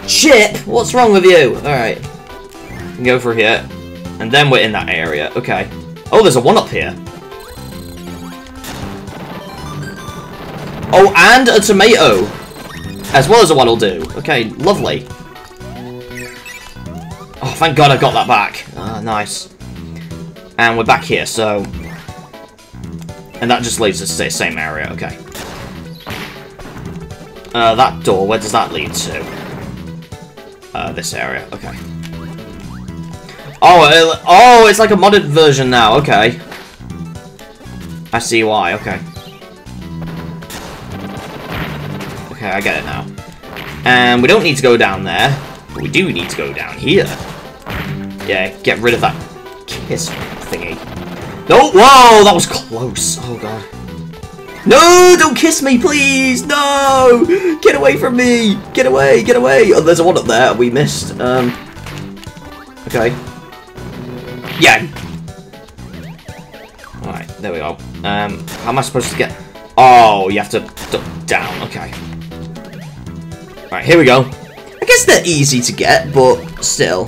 Chip! What's wrong with you? Alright. We can go through here, and then we're in that area. Okay. Oh, there's a one up here. Oh, and a tomato, as well as a what'll do. Okay, lovely. Oh, thank God I got that back. Ah, nice. And we're back here, so... And that just leads us to the same area, okay. Uh, that door, where does that lead to? Uh, this area, okay. Oh, it, oh, it's like a modded version now, okay. I see why, okay. Okay, I get it now. And we don't need to go down there, but we do need to go down here. Yeah, get rid of that kiss thingy. No! Whoa! That was close! Oh, God. No! Don't kiss me, please! No! Get away from me! Get away! Get away! Oh, there's a one up there. We missed. Um. Okay. Yeah! Alright, there we go. Um, how am I supposed to get... Oh, you have to duck down. Okay. Alright, here we go. I guess they're easy to get, but still.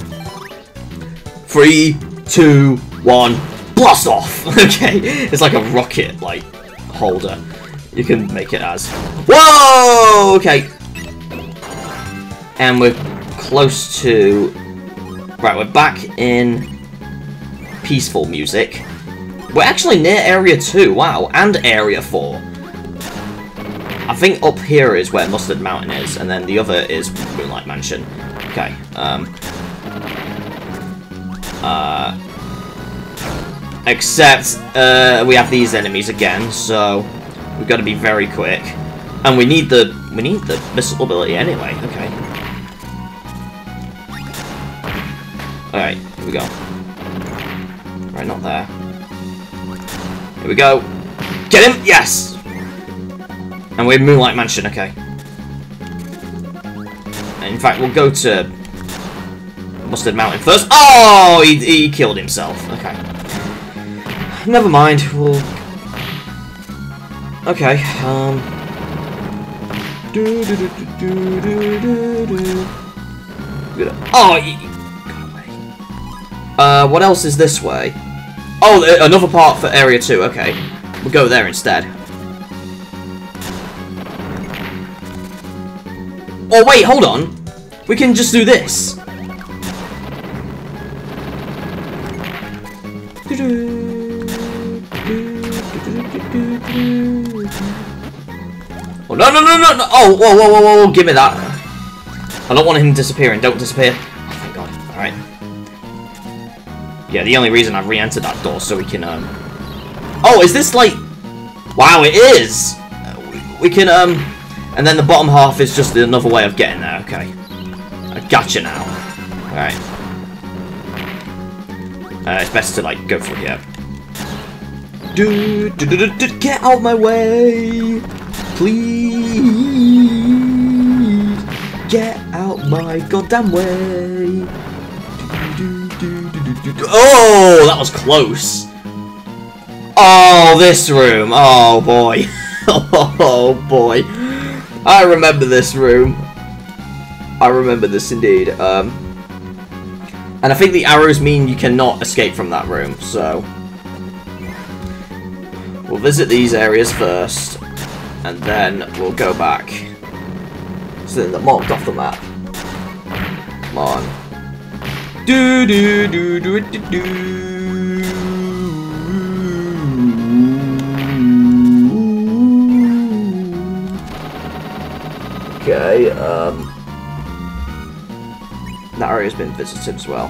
Three, two, one, blast off! Okay, it's like a rocket, like, holder. You can make it as. Whoa! Okay. And we're close to... Right, we're back in peaceful music. We're actually near Area two, wow, and Area four. I think up here is where Mustard Mountain is, and then the other is Moonlight Mansion. Okay, um... Uh... Except, uh, we have these enemies again, so... We've got to be very quick. And we need the... We need the missile ability anyway, okay. Alright, here we go. Right, not there. Here we go. Get him! Yes! And we're in Moonlight Mansion, okay. And in fact, we'll go to Mustard Mountain first. Oh, he, he killed himself. Okay. Never mind. We'll. Okay. Um. Oh. He... Uh. What else is this way? Oh, another part for Area two. Okay, we'll go there instead. Oh, wait, hold on. We can just do this. Oh, no, no, no, no, no. Oh, whoa, whoa, whoa, whoa, whoa, give me that. I don't want him disappearing. Don't disappear. Oh, thank God. Alright. Yeah, the only reason I've re-entered that door so we can, um... oh, is this, like... wow, it is! We can, um... and then the bottom half is just another way of getting there. Okay. I gotcha now. Alright. Uh, it's best to, like, go for it, yeah. Dude, dude, dude, dude, get out of my way! Please! Get out my goddamn way! Oh, that was close. Oh, this room. Oh, boy. Oh, boy. I remember this room. I remember this indeed. Um, and I think the arrows mean you cannot escape from that room, so... we'll visit these areas first, and then we'll go back. So then they're marked off the map. Come on. Do do do do do do. Okay, um, that area's been visited as well.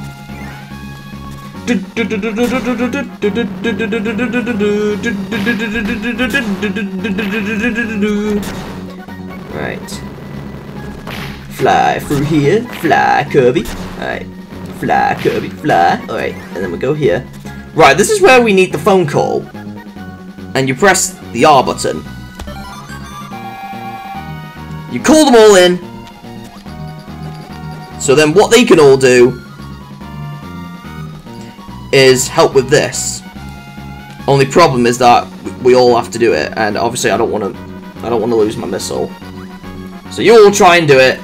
Right. Fly through here, fly Kirby. Alright. Fly, Kirby, fly. Alright, and then we go here. Right, this is where we need the phone call. And you press the R button. You call them all in. So then what they can all do is help with this. Only problem is that we all have to do it, and obviously I don't want to I don't want to lose my missile. So you all try and do it.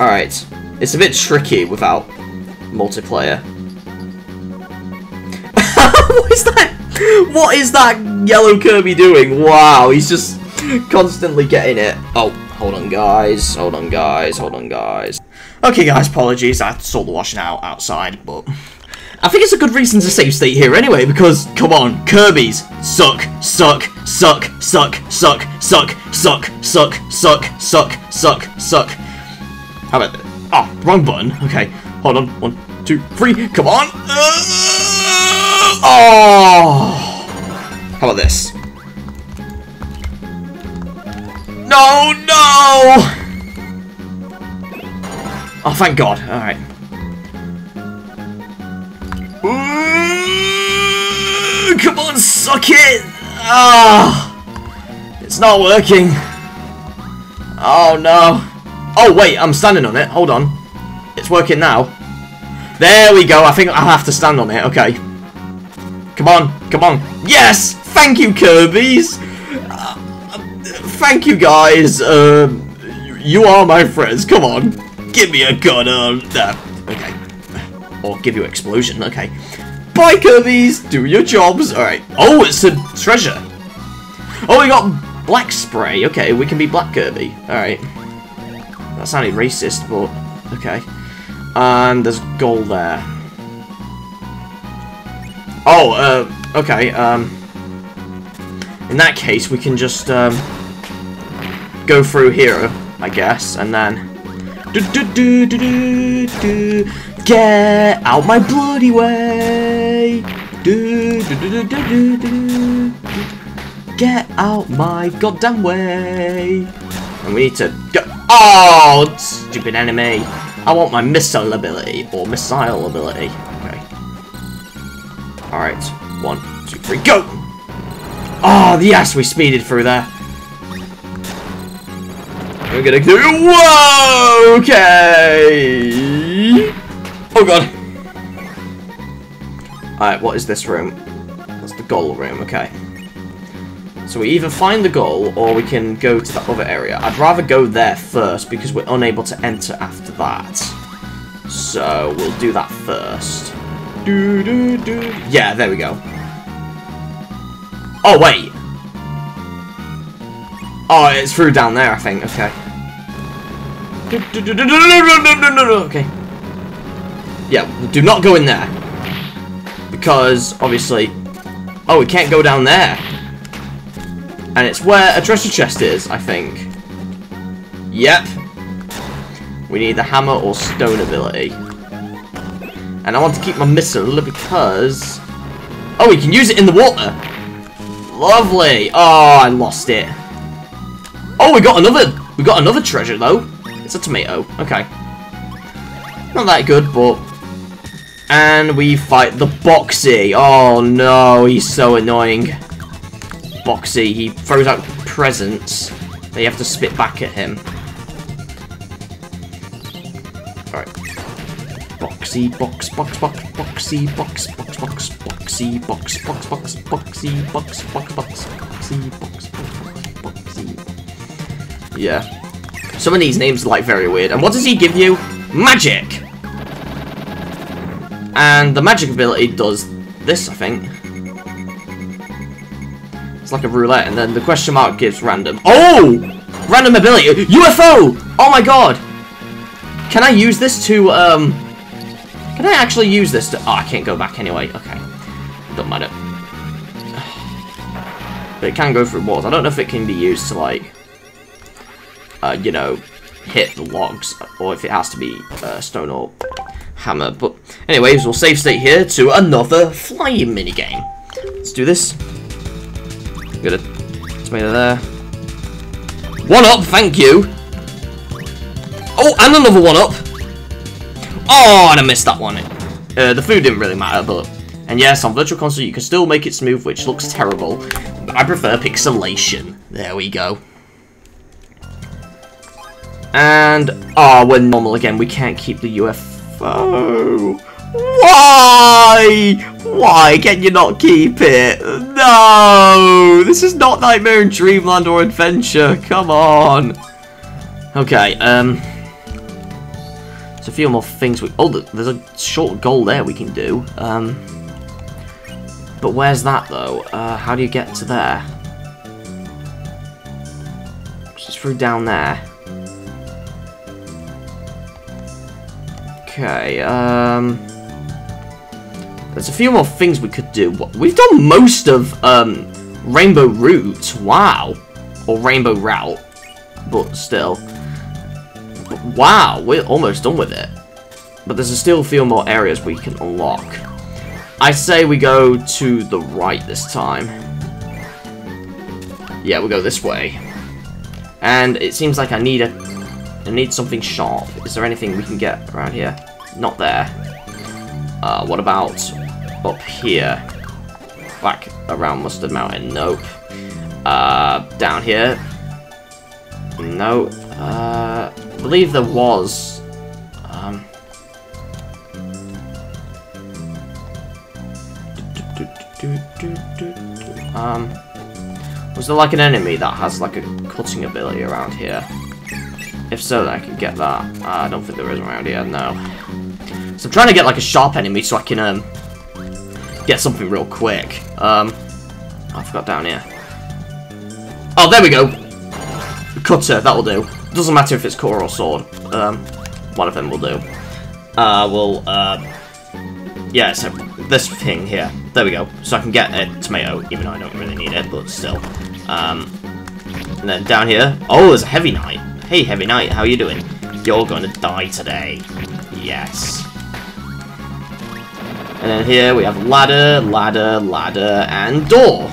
Alright, it's a bit tricky without multiplayer. What is that? What is that yellow Kirby doing? Wow, he's just constantly getting it. Oh, hold on guys, hold on guys, hold on guys. Okay guys, apologies, I saw the washing out outside, but I think it's a good reason to save state here anyway, because, come on, Kirby's suck, suck, suck, suck, suck, suck, suck, suck, suck, suck, suck, suck. How about this? Oh, wrong button. Okay, hold on. One, two, three. Come on. Oh! How about this? No, no! Oh, thank God. All right. Come on, suck it! Ah! It's not working. Oh no. Oh, wait, I'm standing on it. Hold on. It's working now. There we go. I think I have to stand on it. Okay. Come on. Come on. Yes! Thank you, Kirby's. Uh, thank you, guys. Um, you are my friends. Come on. Give me a gun. Um, uh, okay. Or give you explosion. Okay. Bye, Kirby's. Do your jobs. All right. Oh, it's a treasure. Oh, we got black spray. Okay, we can be black Kirby. All right. That sounded racist, but okay. And there's gold there. Oh, uh, okay. Um, in that case, we can just um, go through here, I guess, and then do, do, do, do, do, do. Get out my bloody way. Do, do, do, do, do, do, do. Get out my goddamn way. And we need to go. Oh, stupid enemy. I want my missile ability, or missile ability. Okay. Alright, one, two, three, go! Oh, yes, we speeded through there. We're gonna do... whoa! Okay! Oh, God. Alright, what is this room? That's the goal room, okay. So we either find the goal, or we can go to that other area. I'd rather go there first, because we're unable to enter after that. So, we'll do that first. Do, do, do. Yeah, there we go. Oh, wait! Oh, it's through down there, I think. Okay. Okay. Yeah, do not go in there. because obviously, oh, we can't go down there. And it's where a treasure chest is, I think. Yep. We need the hammer or stone ability. And I want to keep my missile because... oh, we can use it in the water. Lovely. Oh, I lost it. Oh, we got another... we got another treasure, though. It's a tomato. Okay. Not that good, but... and we fight the Boxy. Oh, no. He's so annoying. Boxy. He throws out presents that you have to spit back at him. Alright. Boxy, box, box, box, boxy, box, box, box, boxy, box, box, box, boxy, box, box, box, boxy, box, box, boxy. Yeah. Some of these names are, like, very weird. And what does he give you? Magic! And the magic ability does this, I think. It's like a roulette, and then the question mark gives random. Oh! Random ability! U F O! Oh my god! Can I use this to, um... can I actually use this to... oh, I can't go back anyway. Okay. Don't matter. But it can go through walls. I don't know if it can be used to, like... Uh, you know, hit the logs. Or if it has to be uh, stone or hammer. But anyways, we'll save state here to another flying minigame. Let's do this. Got a tomato there. One up, thank you. Oh, and another one up. Oh, and I missed that one. Uh, the food didn't really matter, but... and yes, on Virtual Console, you can still make it smooth, which looks terrible. But I prefer pixelation. There we go. And, oh, we're normal again. We can't keep the U F O. Why? Why can you not keep it? No! This is not Nightmare and Dreamland or Adventure. Come on. Okay, um... there's a few more things we... oh, there's a short goal there we can do. Um... But where's that, though? Uh, how do you get to there? Just through down there. Okay, um... there's a few more things we could do. We've done most of, um... Rainbow Root, wow. Or Rainbow Route. But still. But wow, we're almost done with it. But there's still a few more areas we can unlock. I say we go to the right this time. Yeah, we'll go this way. And it seems like I need a... I need something sharp. Is there anything we can get around here? Not there. Uh, what about up here? Back around Mustard Mountain. Nope. Uh, down here. No. Uh, I believe there was. Um, um, was there like an enemy that has like a cutting ability around here? If so, then I can get that. Uh, I don't think there is around here, no. So I'm trying to get like a sharp enemy so I can um get something real quick. Um, I forgot down here. Oh, there we go. Cutter, that'll do. Doesn't matter if it's core or sword. Um, one of them will do. Uh, we'll uh, yeah. So this thing here. There we go. So I can get a tomato, even though I don't really need it, but still. Um, and then down here. Oh, there's a heavy knight. Hey, Heavy Knight, how you doing? You're gonna die today. Yes. And then here we have ladder, ladder, ladder, and door.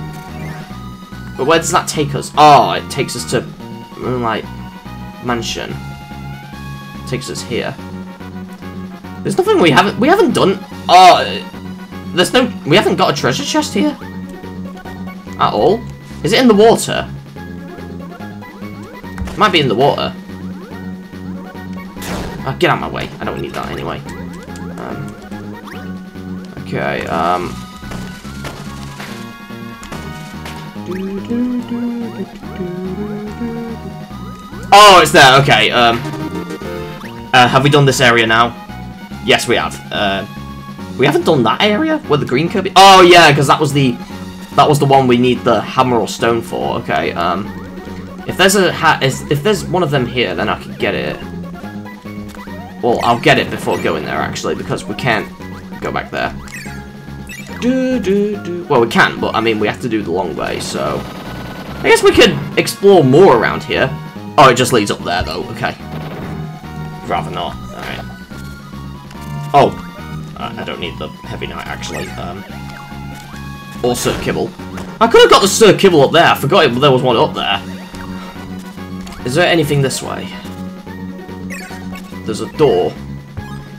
But where does that take us? Oh, it takes us to Moonlight Mansion. It takes us here. There's nothing we haven't we haven't done. Oh, there's no we haven't got a treasure chest here at all. Is it in the water? Might be in the water. Oh, get out of my way. I don't need that anyway. Um, okay, um... oh, it's there. Okay, um... Uh, have we done this area now? Yes, we have. Uh, we haven't done that area? Where the green Kirby... oh, yeah, because that was the... that was the one we need the hammer or stone for. Okay, um... if there's a hat, if there's one of them here, then I can get it. Well, I'll get it before going there, actually, because we can't go back there. do do do. Well, we can, but I mean, we have to do the long way, so I guess we could explore more around here. Oh, it just leads up there, though. Okay. Rather not. All right. Oh, uh, I don't need the heavy knight actually. Um, or Sir Kibble. I could have got the Sir Kibble up there. I forgot it, there was one up there. Is there anything this way? There's a door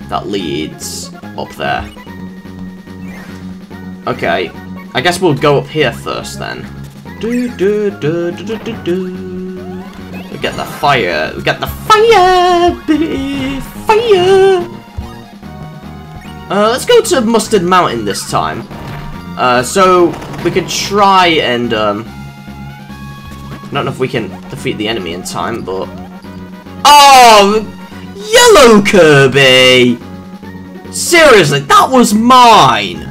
that leads up there. Okay, I guess we'll go up here first then. Do do do do do do do. We get the fire. We get the fire, baby, fire. Uh, let's go to Mustard Mountain this time. Uh, so we could try and um. I don't know if we can defeat the enemy in time, but oh, yellow Kirby! Seriously, that was mine.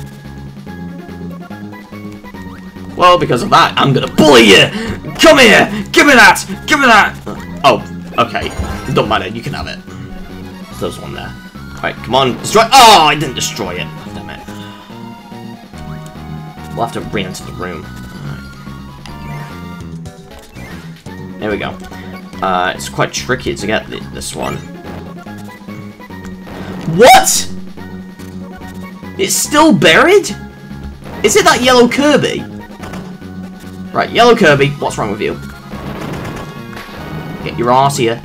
Well, because of that, I'm gonna bully you! Come here! Give me that! Give me that! Oh, okay. Don't matter, you can have it. There's one there. Alright, come on, destroy- Oh, I didn't destroy it. Oh, damn it. We'll have to re-enter the room. Right. There we go. Uh, it's quite tricky to get the, this one. What?! It's still buried?! Is it that yellow Kirby? Right, yellow Kirby, what's wrong with you? Get your arse here.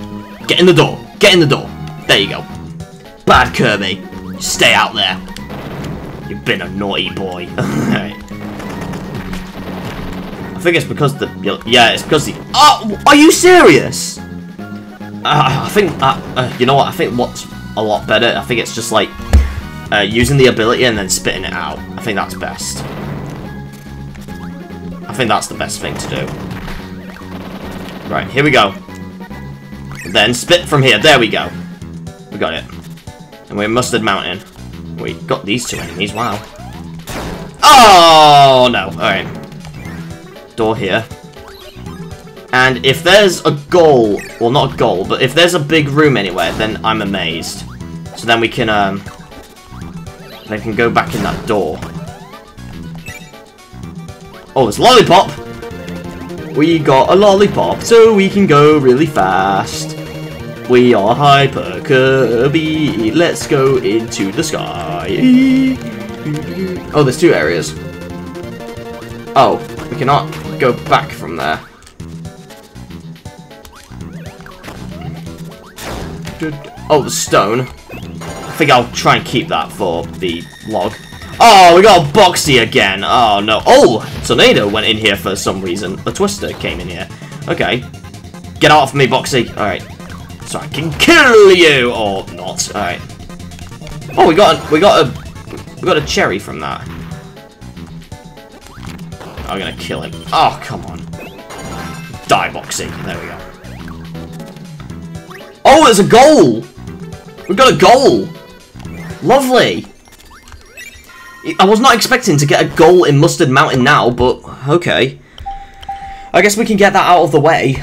Get in the door. Get in the door. There you go. Bad Kirby. Stay out there. You've been a naughty boy. Alright. I think it's because the... Yeah, it's because the... Oh, are you serious? Uh, I think... Uh, uh, you know what? I think what's a lot better, I think it's just like... Uh, using the ability and then spitting it out. I think that's best. I think that's the best thing to do. Right, here we go. Then spit from here. There we go. We got it. And we're in Mustard Mountain. We got these two enemies. Wow. Oh, no. Alright. Door here. And if there's a goal, well, not a goal, but if there's a big room anywhere, then I'm amazed. So then we can, um, they can go back in that door. Oh, there's a lollipop! We got a lollipop, so we can go really fast. We are Hyper Kirby. Let's go into the sky. Oh, there's two areas. Oh, we cannot go back from there. Oh, the stone. I think I'll try and keep that for the log. Oh, we got Boxy again. Oh, no. Oh, Tornado went in here for some reason. The Twister came in here. Okay. Get off me, Boxy. All right. So I can kill you or not. All right. Oh, we got a, we got a we got a cherry from that. I'm going to kill him. Oh, come on. Die, Boxy. There we go. Oh, there's a goal. We got a goal. Lovely. I was not expecting to get a goal in Mustard Mountain now, but okay. I guess we can get that out of the way.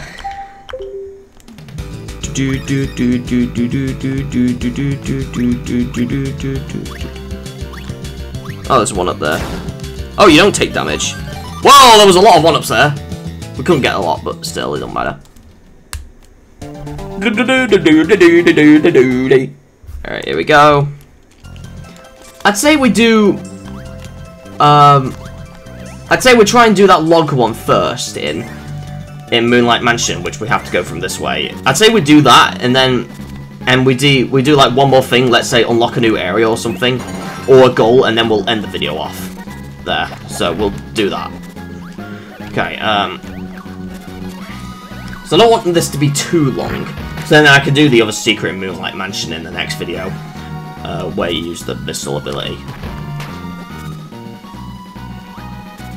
Oh, there's one up there. Oh, you don't take damage. Whoa, there was a lot of one ups there. We couldn't get a lot, but still, it don't matter. Alright, here we go. I'd say we do... Um, I'd say we try and do that log one first in in Moonlight Mansion, which we have to go from this way. I'd say we do that, and then and we do we do like one more thing. Let's say unlock a new area or something, or a goal, and then we'll end the video off there. So we'll do that. Okay. Um. So I don't want this to be too long. So then I can do the other secret in Moonlight Mansion in the next video. Uh, where you use the missile ability.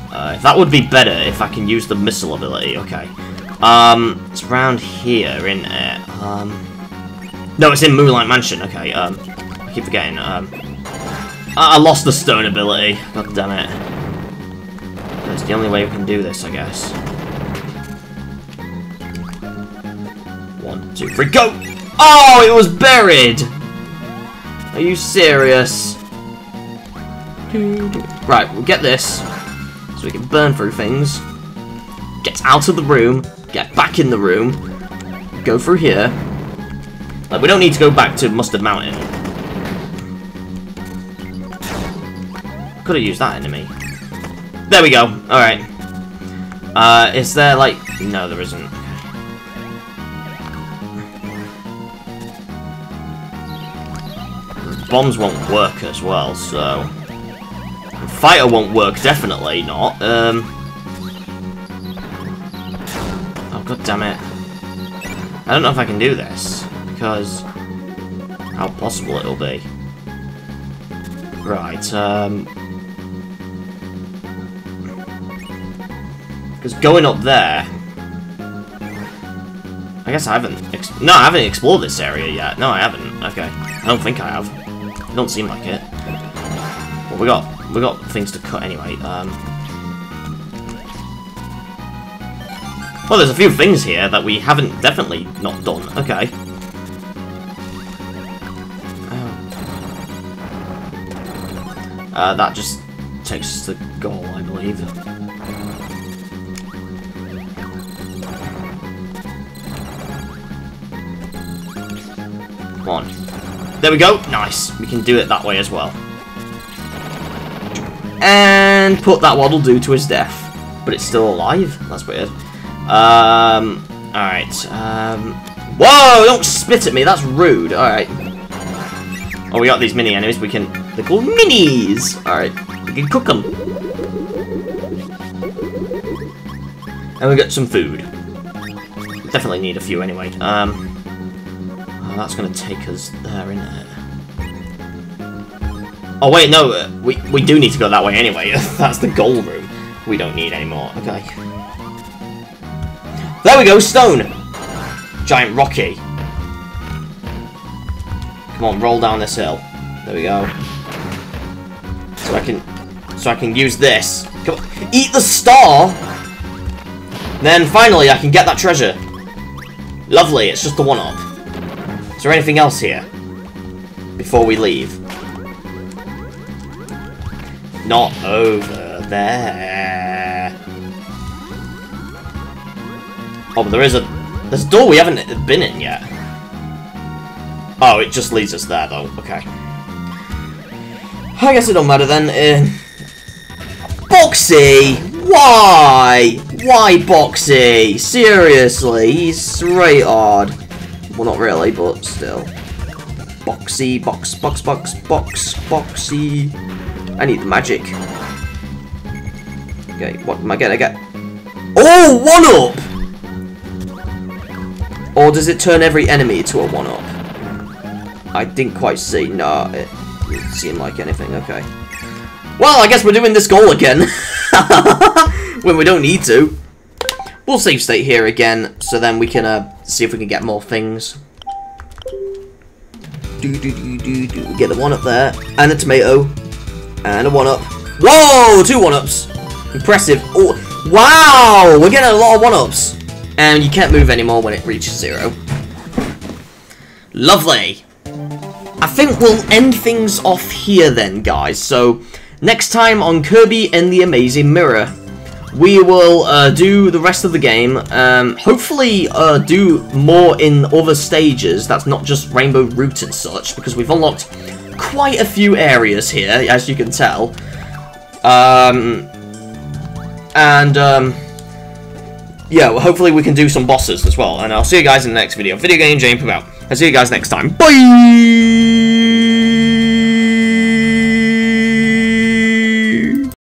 Uh, that would be better if I can use the missile ability, okay. Um, it's around here, isn't it? Um, no, it's in Moonlight Mansion, okay. Um, I keep forgetting. Um, I, I lost the stone ability, god damn it. That's the only way we can do this, I guess. One, two, three, go! Oh, it was buried! Are you serious? Right, we'll get this, so we can burn through things. Get out of the room, get back in the room, go through here. Like, we don't need to go back to Mustard Mountain. Could've used that enemy. There we go, alright. Uh, is there, like... No, there isn't. The bombs won't work as well, so... The fighter won't work, definitely not. Um... Oh, god damn it. I don't know if I can do this, because... How possible it'll be. Right, um... because going up there... I guess I haven't... Ex no, I haven't explored this area yet. No, I haven't. Okay. I don't think I have. It don't seem like it. Well, we got... We got things to cut anyway. Um... Well, there's a few things here that we haven't definitely not done. Okay. Oh. Uh, that just takes us to the goal, I believe. Come on. There we go. Nice. We can do it that way as well. And put that waddle do to his death. But it's still alive. That's weird. Um, alright. Um, whoa! Don't spit at me. That's rude. Alright. Oh, we got these mini enemies. We can... They're called minis! Alright. We can cook them. And we got some food. Definitely need a few anyway. Um... That's going to take us there, isn't it? Oh, wait, no. Uh, we, we do need to go that way anyway. That's the gold room. We don't need any more. Okay. There we go, stone. Giant Rocky. Come on, roll down this hill. There we go. So I can, so I can use this. Come on. Eat the star. Then, finally, I can get that treasure. Lovely, it's just the one-up. Is there anything else here? Before we leave? Not over there. Oh, but there is a... There's a door we haven't been in yet. Oh, it just leads us there, though. Okay. I guess it don't matter, then. Uh, Boxy! Why? Why Boxy? Seriously, he's straight odd. Well, not really, but still. Boxy, box, box, box, box, boxy. I need the magic. Okay, what am I gonna get? Oh, one-up! Or does it turn every enemy to a one-up? I didn't quite see. Nah, it didn't seem like anything. Okay. Well, I guess we're doing this goal again. When we don't need to. We'll save state here again, so then we can uh, see if we can get more things. Do do do do do. Get the one up there, and a tomato, and a one up. Whoa, two one ups. Impressive. Oh, wow, we're getting a lot of one ups, and you can't move anymore when it reaches zero. Lovely. I think we'll end things off here then, guys. So next time on Kirby and the Amazing Mirror. We will uh, do the rest of the game, um, hopefully uh, do more in other stages, that's not just Rainbow Root and such, because we've unlocked quite a few areas here, as you can tell. Um, and, um, yeah, well, hopefully we can do some bosses as well, and I'll see you guys in the next video. Video Game J N Poop out. I'll see you guys next time. Bye!